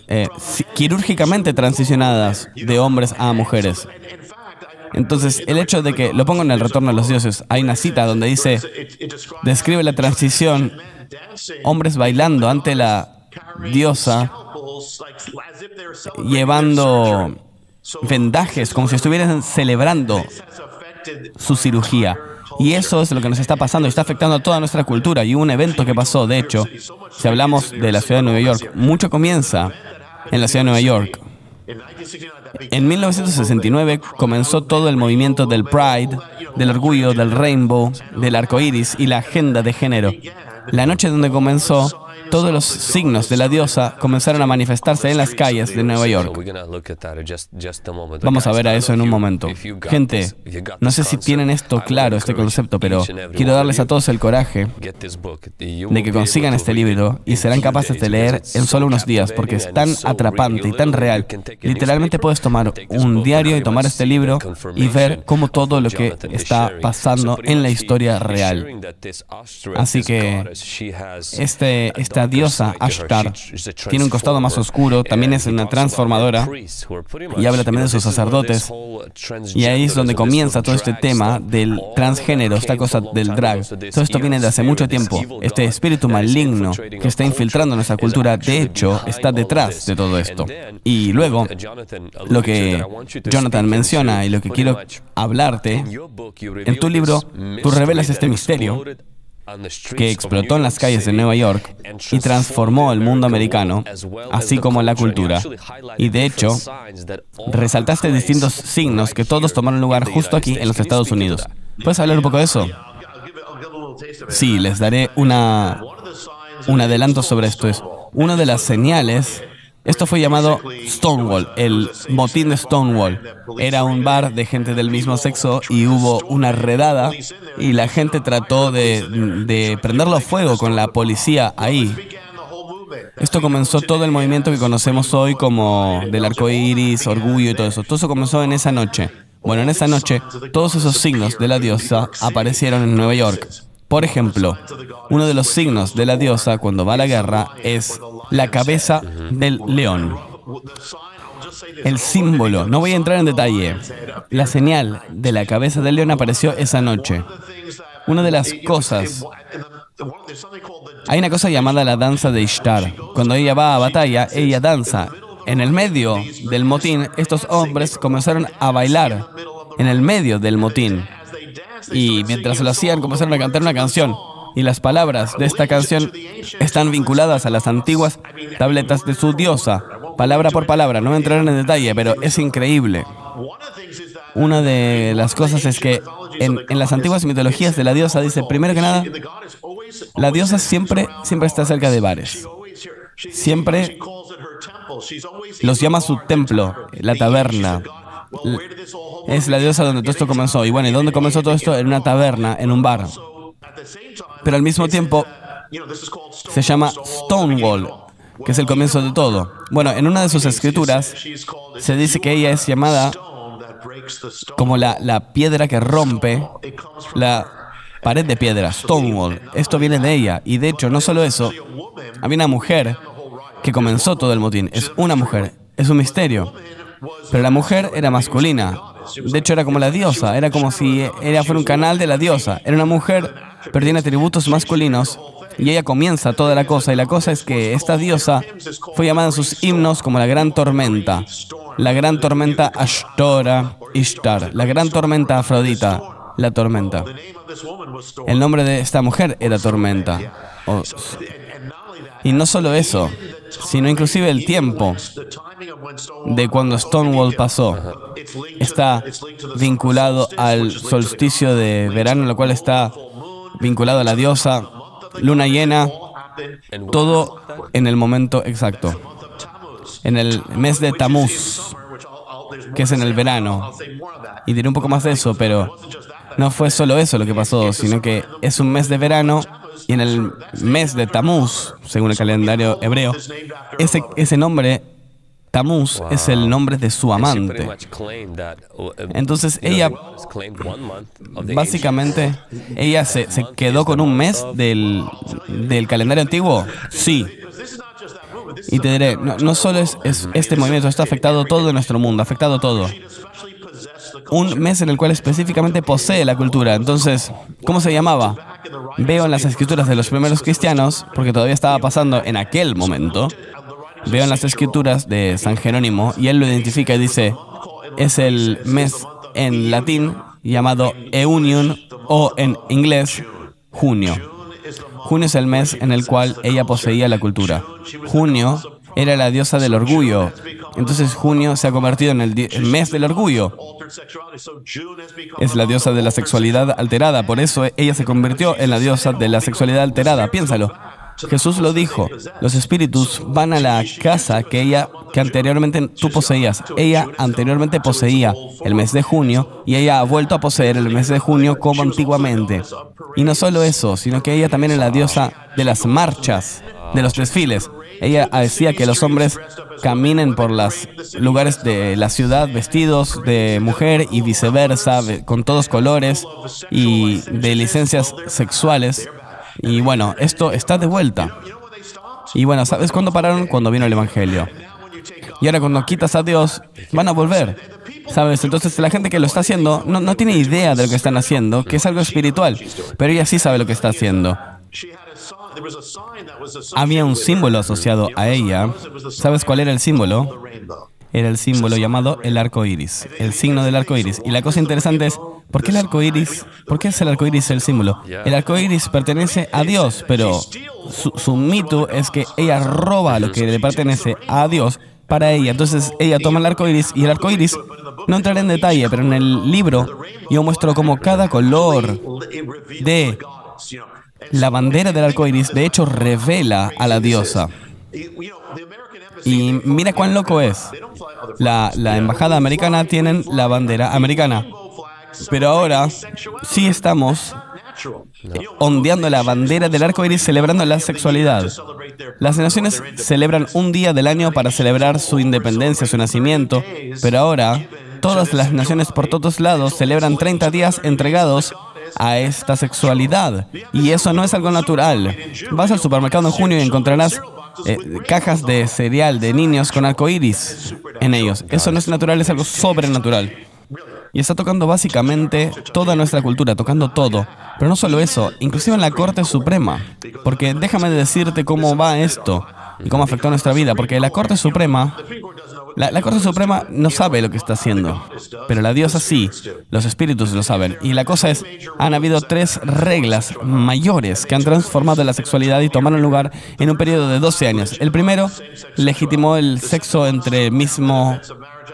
eh, quirúrgicamente transicionadas de hombres a mujeres. Entonces, el hecho de que, lo pongo en El Retorno de los Dioses, hay una cita donde dice, describe la transición, hombres bailando ante la diosa, llevando vendajes, como si estuvieran celebrando su cirugía. Y eso es lo que nos está pasando, está afectando a toda nuestra cultura. Y un evento que pasó, de hecho, si hablamos de la ciudad de Nueva York, mucho comienza en la ciudad de Nueva York. En mil novecientos sesenta y nueve comenzó todo el movimiento del Pride, del orgullo, del rainbow, del arco iris y la agenda de género. La noche donde comenzó todos los signos de la diosa comenzaron a manifestarse en las calles de Nueva York. Vamos a ver a eso en un momento. Gente, no sé si tienen esto claro, este concepto, pero quiero darles a todos el coraje de que consigan este libro y serán capaces de leer en solo unos días, porque es tan atrapante y tan real. Literalmente puedes tomar un diario y tomar este libro y ver cómo todo lo que está pasando en la historia real. Así que este, esta diosa Ashtar tiene un costado más oscuro, también es una transformadora y habla también de sus sacerdotes. Y ahí es donde comienza todo este tema del transgénero, esta cosa del drag. Todo esto viene de hace mucho tiempo. Este espíritu maligno que está infiltrando nuestra cultura, de hecho, está detrás de todo esto. Y luego, lo que Jonathan menciona y lo que quiero hablarte, en tu libro, tú revelas este misterio que explotó en las calles de Nueva York y transformó el mundo americano, así como la cultura. Y de hecho, resaltaste distintos signos que todos tomaron lugar justo aquí en los Estados Unidos. ¿Puedes hablar un poco de eso? Sí, les daré una, un adelanto sobre esto. Es una de las señales. Esto fue llamado Stonewall, el motín de Stonewall. Era un bar de gente del mismo sexo y hubo una redada y la gente trató de, de prenderlo a fuego con la policía ahí. Esto comenzó todo el movimiento que conocemos hoy como del arco iris, orgullo y todo eso. Todo eso comenzó en esa noche. Bueno, en esa noche, todos esos signos de la diosa aparecieron en Nueva York. Por ejemplo, uno de los signos de la diosa cuando va a la guerra es la cabeza del león. El símbolo, no voy a entrar en detalle. La señal de la cabeza del león apareció esa noche. Una de las cosas... Hay una cosa llamada la danza de Ishtar. Cuando ella va a batalla, ella danza. En el medio del motín, estos hombres comenzaron a bailar. En el medio del motín. Y mientras lo hacían, comenzaron a cantar una canción. Y las palabras de esta canción están vinculadas a las antiguas tabletas de su diosa, palabra por palabra. No entraré en detalle, pero es increíble. Una de las cosas es que en, en las antiguas mitologías de la diosa dice, primero que nada, la diosa siempre, siempre está cerca de bares. Siempre los llama su templo, la taberna. Es la diosa donde todo esto comenzó. Y bueno, ¿y dónde comenzó todo esto? En una taberna, en un bar. Pero al mismo tiempo, se llama Stonewall, que es el comienzo de todo. Bueno, en una de sus escrituras, se dice que ella es llamada como la, la piedra que rompe la pared de piedra, Stonewall. Esto viene de ella. Y de hecho, no solo eso, había una mujer que comenzó todo el motín. Es una mujer. Es un misterio. Pero la mujer era masculina. De hecho, era como la diosa. Era como si ella fuera un canal de la diosa. Era una mujer, pero tiene atributos masculinos. Y ella comienza toda la cosa. Y la cosa es que esta diosa fue llamada en sus himnos como la gran tormenta. La gran tormenta Ashtora, Ishtar. La gran tormenta Afrodita. La tormenta. El nombre de esta mujer era Tormenta. Oh. Y no solo eso, sino inclusive el tiempo de cuando Stonewall pasó. Está vinculado al solsticio de verano, lo cual está vinculado a la diosa, luna llena, todo en el momento exacto. En el mes de Tammuz, que es en el verano. Y diré un poco más de eso, pero no fue solo eso lo que pasó, sino que es un mes de verano. Y en el mes de Tammuz, según el calendario hebreo, ese, ese nombre, Tammuz, wow, es el nombre de su amante. Entonces ella, básicamente, ella se, se quedó con un mes del, del calendario antiguo. Sí. Y te diré, no, no solo es, es este movimiento, esto ha afectado todo nuestro mundo, ha afectado todo. Un mes en el cual específicamente posee la cultura. Entonces, ¿cómo se llamaba? Veo en las escrituras de los primeros cristianos, porque todavía estaba pasando en aquel momento, veo en las escrituras de San Jerónimo, y él lo identifica y dice, es el mes en latín llamado Eunium, o en inglés, junio. Junio es el mes en el cual ella poseía la cultura. Junio era la diosa del orgullo. Entonces junio se ha convertido en el, el mes del orgullo. Es la diosa de la sexualidad alterada. Por eso ella se convirtió en la diosa de la sexualidad alterada. Piénsalo. Jesús lo dijo, los espíritus van a la casa que ella, que anteriormente tú poseías. Ella anteriormente poseía el mes de junio y ella ha vuelto a poseer el mes de junio como antiguamente. Y no solo eso, sino que ella también es la diosa de las marchas, de los desfiles. Ella decía que los hombres caminen por los lugares de la ciudad vestidos de mujer y viceversa, con todos colores y de licencias sexuales. Y bueno, esto está de vuelta. Y bueno, ¿sabes cuándo pararon? Cuando vino el Evangelio. Y ahora cuando quitas a Dios, van a volver. ¿Sabes? Entonces la gente que lo está haciendo no, no tiene idea de lo que están haciendo, que es algo espiritual, pero ella sí sabe lo que está haciendo. Había un símbolo asociado a ella. ¿Sabes cuál era el símbolo? Era el símbolo llamado el arco iris, el signo del arco iris. Y la cosa interesante es, ¿por qué el arco iris? ¿Por qué es el arco iris el símbolo? El arco iris pertenece a Dios, pero su, su mito es que ella roba lo que le pertenece a Dios para ella. Entonces ella toma el arco iris y el arco iris, no entraré en detalle, pero en el libro yo muestro cómo cada color de la bandera del arco iris, de hecho, revela a la diosa. Y mira cuán loco es. La, la embajada americana tienen la bandera americana. Pero ahora sí estamos ondeando la bandera del arco iris, celebrando la sexualidad. Las naciones celebran un día del año para celebrar su independencia, su nacimiento, pero ahora todas las naciones por todos lados celebran treinta días entregados a esta sexualidad. Y eso no es algo natural. Vas al supermercado en junio y encontrarás eh, cajas de cereal de niños con arcoíris en ellos. Eso no es natural, es algo sobrenatural. Y está tocando básicamente toda nuestra cultura, tocando todo. Pero no solo eso, inclusive en la Corte Suprema. Porque déjame decirte cómo va esto y cómo afectó nuestra vida. Porque la Corte Suprema... La, la Corte Suprema no sabe lo que está haciendo, pero la diosa sí, los espíritus lo saben. Y la cosa es, han habido tres reglas mayores que han transformado la sexualidad y tomaron lugar en un periodo de doce años. El primero, legitimó el sexo entre mismo,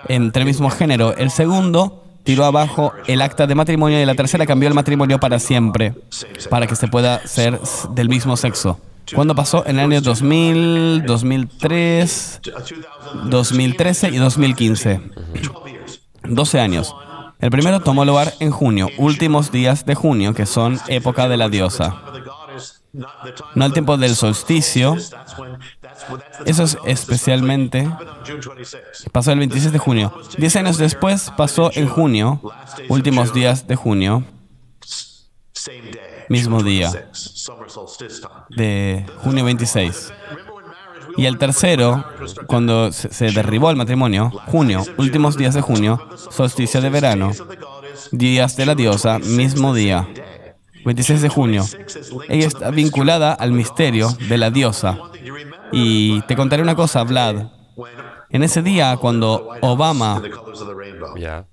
entre mismo género. El segundo, tiró abajo el acta de matrimonio. Y la tercera, cambió el matrimonio para siempre, para que se pueda ser del mismo sexo. ¿Cuándo pasó? En el año dos mil, dos mil tres, dos mil trece y dos mil quince. doce años. El primero tomó lugar en junio, últimos días de junio, que son época de la diosa. No el tiempo del solsticio. Eso es especialmente... Pasó el veintiséis de junio. diez años después pasó en junio, últimos días de junio. Mismo día de junio veintiséis. Y el tercero, cuando se derribó el matrimonio, junio, últimos días de junio, solsticio de verano, días de la diosa, mismo día, veintiséis de junio. Ella está vinculada al misterio de la diosa. Y te contaré una cosa, Vlad. En ese día, cuando Obama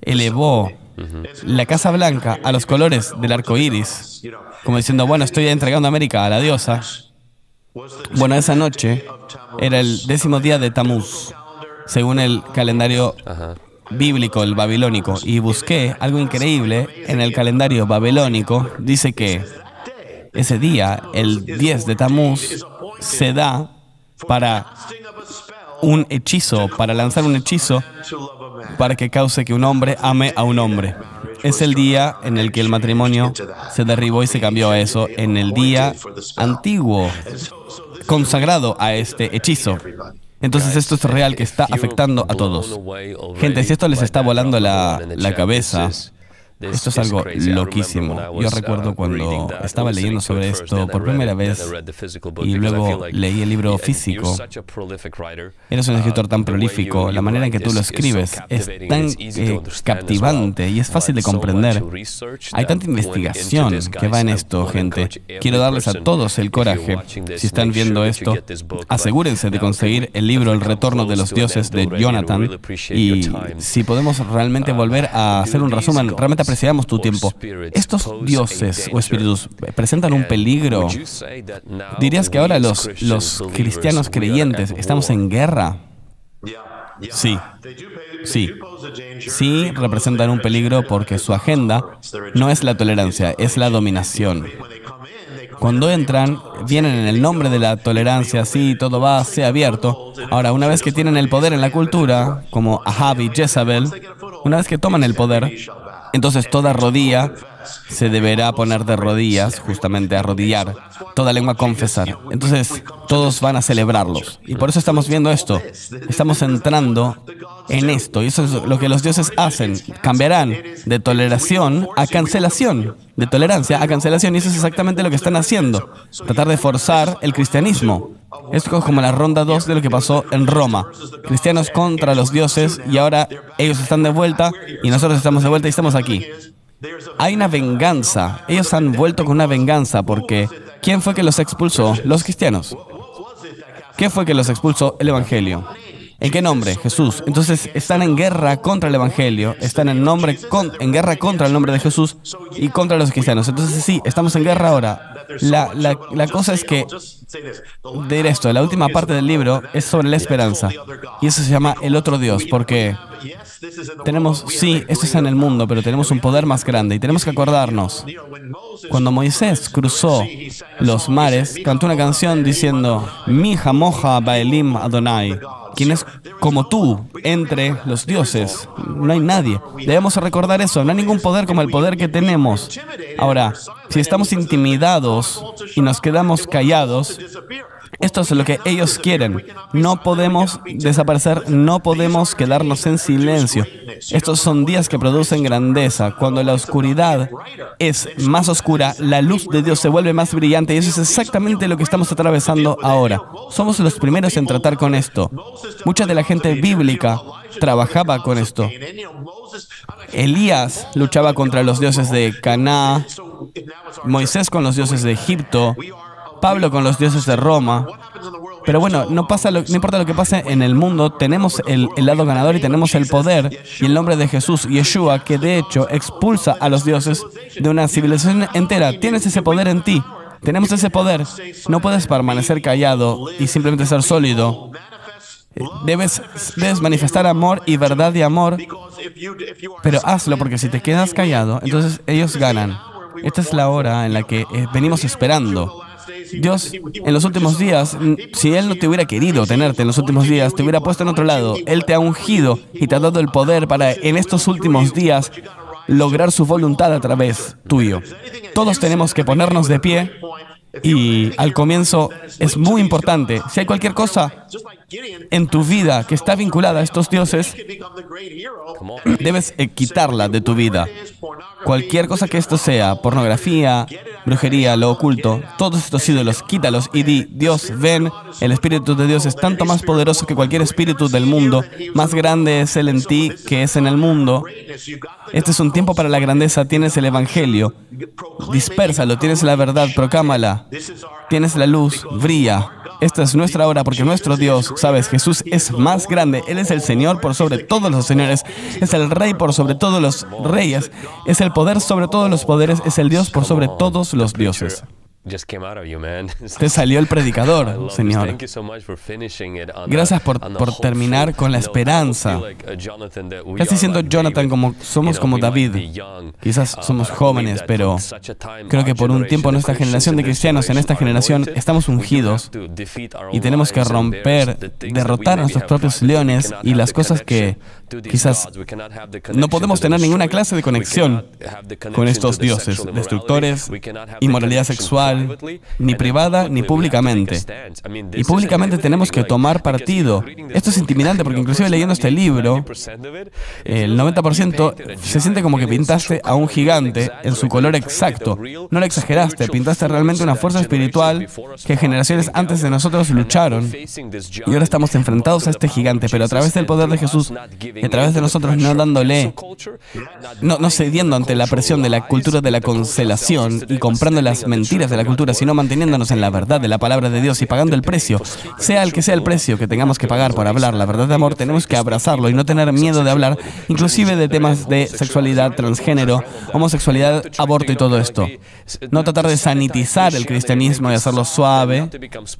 elevó la Casa Blanca a los colores del arco iris, como diciendo, bueno, estoy entregando a América a la diosa. Bueno, esa noche era el décimo día de Tammuz, según el calendario bíblico, el babilónico. Y busqué algo increíble en el calendario babilónico. Dice que ese día, el diez de Tammuz, se da para un hechizo, para lanzar un hechizo para que cause que un hombre ame a un hombre. Es el día en el que el matrimonio se derribó y se cambió a eso, en el día antiguo, consagrado a este hechizo. Entonces esto es real, que está afectando a todos. Gente, si esto les está volando la, la cabeza, esto es algo loquísimo. Yo recuerdo cuando estaba leyendo sobre esto por primera vez y luego leí el libro físico. Eres un escritor tan prolífico. La manera en que tú lo escribes es tan eh, captivante y es fácil de comprender. Hay tanta investigación que va en esto, gente. Quiero darles a todos el coraje. Si están viendo esto, asegúrense de conseguir el libro El Retorno de los Dioses de Jonathan. Y si podemos realmente volver a hacer un resumen, realmente apreciamos tu tiempo. Estos dioses o espíritus presentan un peligro. ¿Dirías que ahora los, los cristianos creyentes estamos en guerra? Sí, sí, sí representan un peligro porque su agenda no es la tolerancia, es la dominación. Cuando entran, vienen en el nombre de la tolerancia, así todo va, sea abierto. Ahora, una vez que tienen el poder en la cultura, como Ahab y Jezabel, una vez que toman el poder, entonces toda rodilla se deberá poner de rodillas, justamente arrodillar, toda lengua confesar. Entonces, todos van a celebrarlos. Y por eso estamos viendo esto. Estamos entrando en esto. Y eso es lo que los dioses hacen. Cambiarán de toleración a cancelación. De tolerancia a cancelación. Y eso es exactamente lo que están haciendo. Tratar de forzar el cristianismo. Esto es como la ronda dos de lo que pasó en Roma. Cristianos contra los dioses, y ahora ellos están de vuelta, y nosotros estamos de vuelta y estamos aquí. Hay una venganza. Ellos han vuelto con una venganza porque ¿quién fue que los expulsó? Los cristianos. ¿Quién fue que los expulsó? El Evangelio. ¿En qué nombre? Jesús. Entonces están en guerra contra el Evangelio, están en, nombre con, en guerra contra el nombre de Jesús y contra los cristianos. Entonces sí, estamos en guerra ahora. La, la, la cosa es que, de esto, la última parte del libro es sobre la esperanza. Y eso se llama el otro Dios, porque tenemos, sí, esto está en el mundo, pero tenemos un poder más grande. Y tenemos que acordarnos, cuando Moisés cruzó los mares, cantó una canción diciendo, Mi jamoja baelim Adonai, quien es como tú entre los dioses. No hay nadie. Debemos recordar eso. No hay ningún poder como el poder que tenemos. Ahora, si estamos intimidados y nos quedamos callados, esto es lo que ellos quieren. No podemos desaparecer, no podemos quedarnos en silencio. Estos son días que producen grandeza. Cuando la oscuridad es más oscura, la luz de Dios se vuelve más brillante, y eso es exactamente lo que estamos atravesando ahora. Somos los primeros en tratar con esto. Mucha de la gente bíblica trabajaba con esto. Elías luchaba contra los dioses de Canaán, Moisés con los dioses de Egipto, Pablo con los dioses de Roma. Pero bueno, no, pasa lo, no importa lo que pase en el mundo, tenemos el, el lado ganador y tenemos el poder y el nombre de Jesús, Yeshua, que de hecho expulsa a los dioses de una civilización entera. Tienes ese poder en ti. Tenemos ese poder. No puedes permanecer callado y simplemente ser sólido. Debes, debes manifestar amor y verdad y amor, pero hazlo, porque si te quedas callado, entonces ellos ganan. Esta es la hora en la que venimos esperando. Dios, en los últimos días, si Él no te hubiera querido tenerte en los últimos días, te hubiera puesto en otro lado. Él te ha ungido y te ha dado el poder para, en estos últimos días, lograr su voluntad a través tuyo. Todos tenemos que ponernos de pie. Y al comienzo es muy importante. Si hay cualquier cosa en tu vida que está vinculada a estos dioses, debes quitarla de tu vida. Cualquier cosa que esto sea, pornografía, brujería, lo oculto, todos estos ídolos, quítalos y di, Dios, ven, el Espíritu de Dios es tanto más poderoso que cualquier espíritu del mundo. Más grande es Él en ti que es en el mundo. Este es un tiempo para la grandeza. Tienes el Evangelio. Dispérsalo. Tienes la verdad. Proclámala. Tienes la luz, brilla. Esta es nuestra hora porque nuestro Dios, sabes, Jesús es más grande. Él es el Señor por sobre todos los señores. Es el Rey por sobre todos los reyes. Es el poder sobre todos los poderes. Es el Dios por sobre todos los dioses. Te salió el predicador, Señor. Gracias por, por terminar con la esperanza. Casi siendo Jonathan, como, somos como David. Quizás somos jóvenes, pero creo que por un tiempo nuestra generación de cristianos, en esta generación, estamos ungidos y tenemos que romper, derrotar a nuestros propios leones y las cosas que quizás no podemos tener ninguna clase de conexión con estos dioses destructores, inmoralidad sexual, ni privada ni públicamente. Y públicamente tenemos que tomar partido. Esto es intimidante porque inclusive leyendo este libro, el noventa por ciento se siente como que pintaste a un gigante en su color exacto. No lo exageraste, pintaste realmente una fuerza espiritual que generaciones antes de nosotros lucharon. Y ahora estamos enfrentados a este gigante, pero a través del poder de Jesús, a través de nosotros no dándole, no, no cediendo ante la presión de la cultura de la cancelación y comprando las mentiras de la cultura, sino manteniéndonos en la verdad de la palabra de Dios y pagando el precio. Sea el que sea el precio que tengamos que pagar por hablar la verdad de amor, tenemos que abrazarlo y no tener miedo de hablar, inclusive de temas de sexualidad, transgénero, homosexualidad, aborto y todo esto. No tratar de sanitizar el cristianismo y hacerlo suave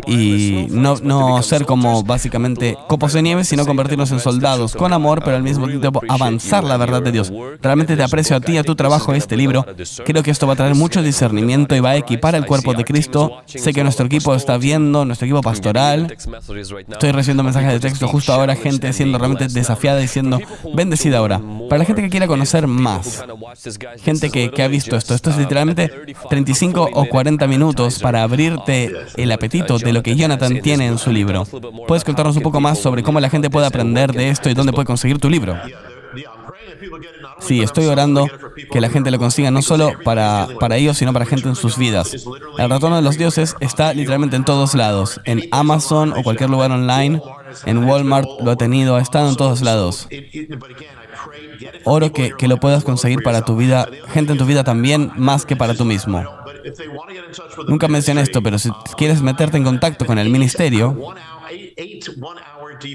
y no, no ser como básicamente copos de nieve, sino convertirnos en soldados con amor, pero al mismo tiempo avanzar la verdad de Dios. Realmente te aprecio a ti, a tu trabajo, este libro. Creo que esto va a traer mucho discernimiento y va a equipar el corazón cuerpo de Cristo. Sé que nuestro equipo está viendo, nuestro equipo pastoral. Estoy recibiendo mensajes de texto justo ahora, gente siendo realmente desafiada y siendo bendecida ahora. Para la gente que quiera conocer más, gente que, que ha visto esto, esto es literalmente treinta y cinco o cuarenta minutos para abrirte el apetito de lo que Jonathan tiene en su libro. ¿Puedes contarnos un poco más sobre cómo la gente puede aprender de esto y dónde puede conseguir tu libro? Sí, estoy orando que la gente lo consiga no solo para, para ellos, sino para gente en sus vidas. El Retorno de los Dioses está literalmente en todos lados, en Amazon o cualquier lugar online, en Walmart lo ha tenido, ha estado en todos lados. Oro que, que lo puedas conseguir para tu vida, gente en tu vida también, más que para tú mismo. Nunca mencioné esto, pero si quieres meterte en contacto con el ministerio,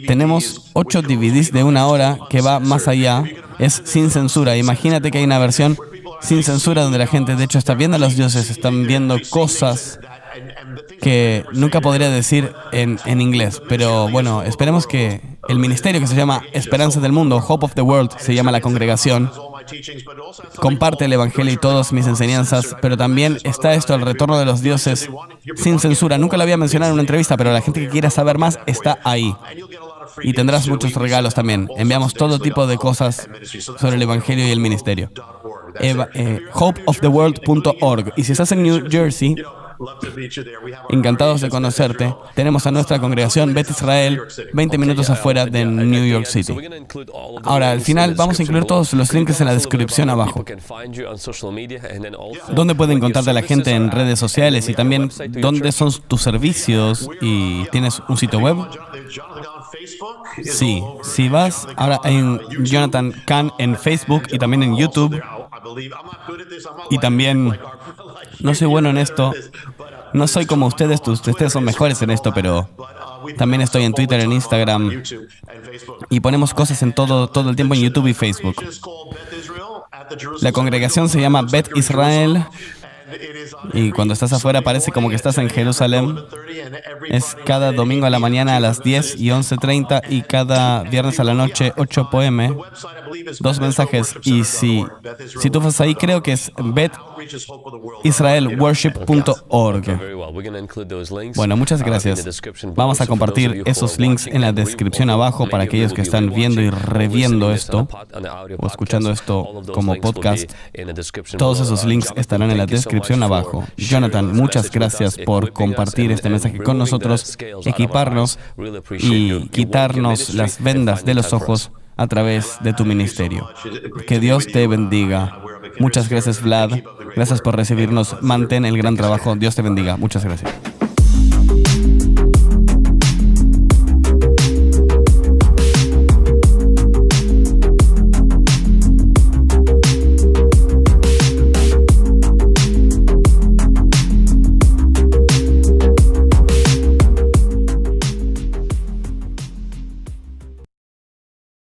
tenemos ocho D V Ds de una hora que va más allá, es sin censura. Imagínate que hay una versión sin censura donde la gente, de hecho, está viendo a los dioses, están viendo cosas que nunca podría decir en, en inglés. Pero bueno, esperemos que el ministerio que se llama Esperanza del Mundo, Hope of the World, se llama la congregación, comparte el Evangelio y todas mis enseñanzas, pero también está esto, el Retorno de los Dioses, sin censura. Nunca lo había mencionado en una entrevista, pero la gente que quiera saber más está ahí. Y tendrás muchos regalos también. Enviamos todo tipo de cosas sobre el Evangelio y el ministerio. Eva, eh, hope of the world punto org. Y si estás en New Jersey, encantados de conocerte. Tenemos a nuestra congregación Beth Israel veinte minutos afuera de New York City. Ahora, al final, vamos a incluir todos los links en la descripción abajo. ¿Dónde puede encontrarte la gente en redes sociales y también dónde son tus servicios y tienes un sitio web? Sí, si vas ahora en Jonathan Cahn en Facebook y también en YouTube. Y también, no soy bueno en esto, no soy como ustedes, ustedes son mejores en esto, pero también estoy en Twitter, en Instagram, y ponemos cosas en todo, todo el tiempo en YouTube y Facebook. La congregación se llama Beth Israel, y cuando estás afuera parece como que estás en Jerusalén. Es cada domingo a la mañana a las diez y once treinta y cada viernes a la noche ocho p m Dos mensajes. Y si, si tú vas ahí, creo que es Beth Israel Worship punto org. Bueno, muchas gracias. Vamos a compartir esos links en la descripción abajo para aquellos que están viendo y reviendo esto o escuchando esto como podcast. Todos esos links estarán en la descripción abajo. Jonathan, muchas gracias por compartir este mensaje con nosotros, equiparnos y quitarnos las vendas de los ojos a través de tu ministerio. Que Dios te bendiga. Muchas gracias, Vlad. Gracias por recibirnos. Mantén el gran trabajo. Dios te bendiga. Muchas gracias.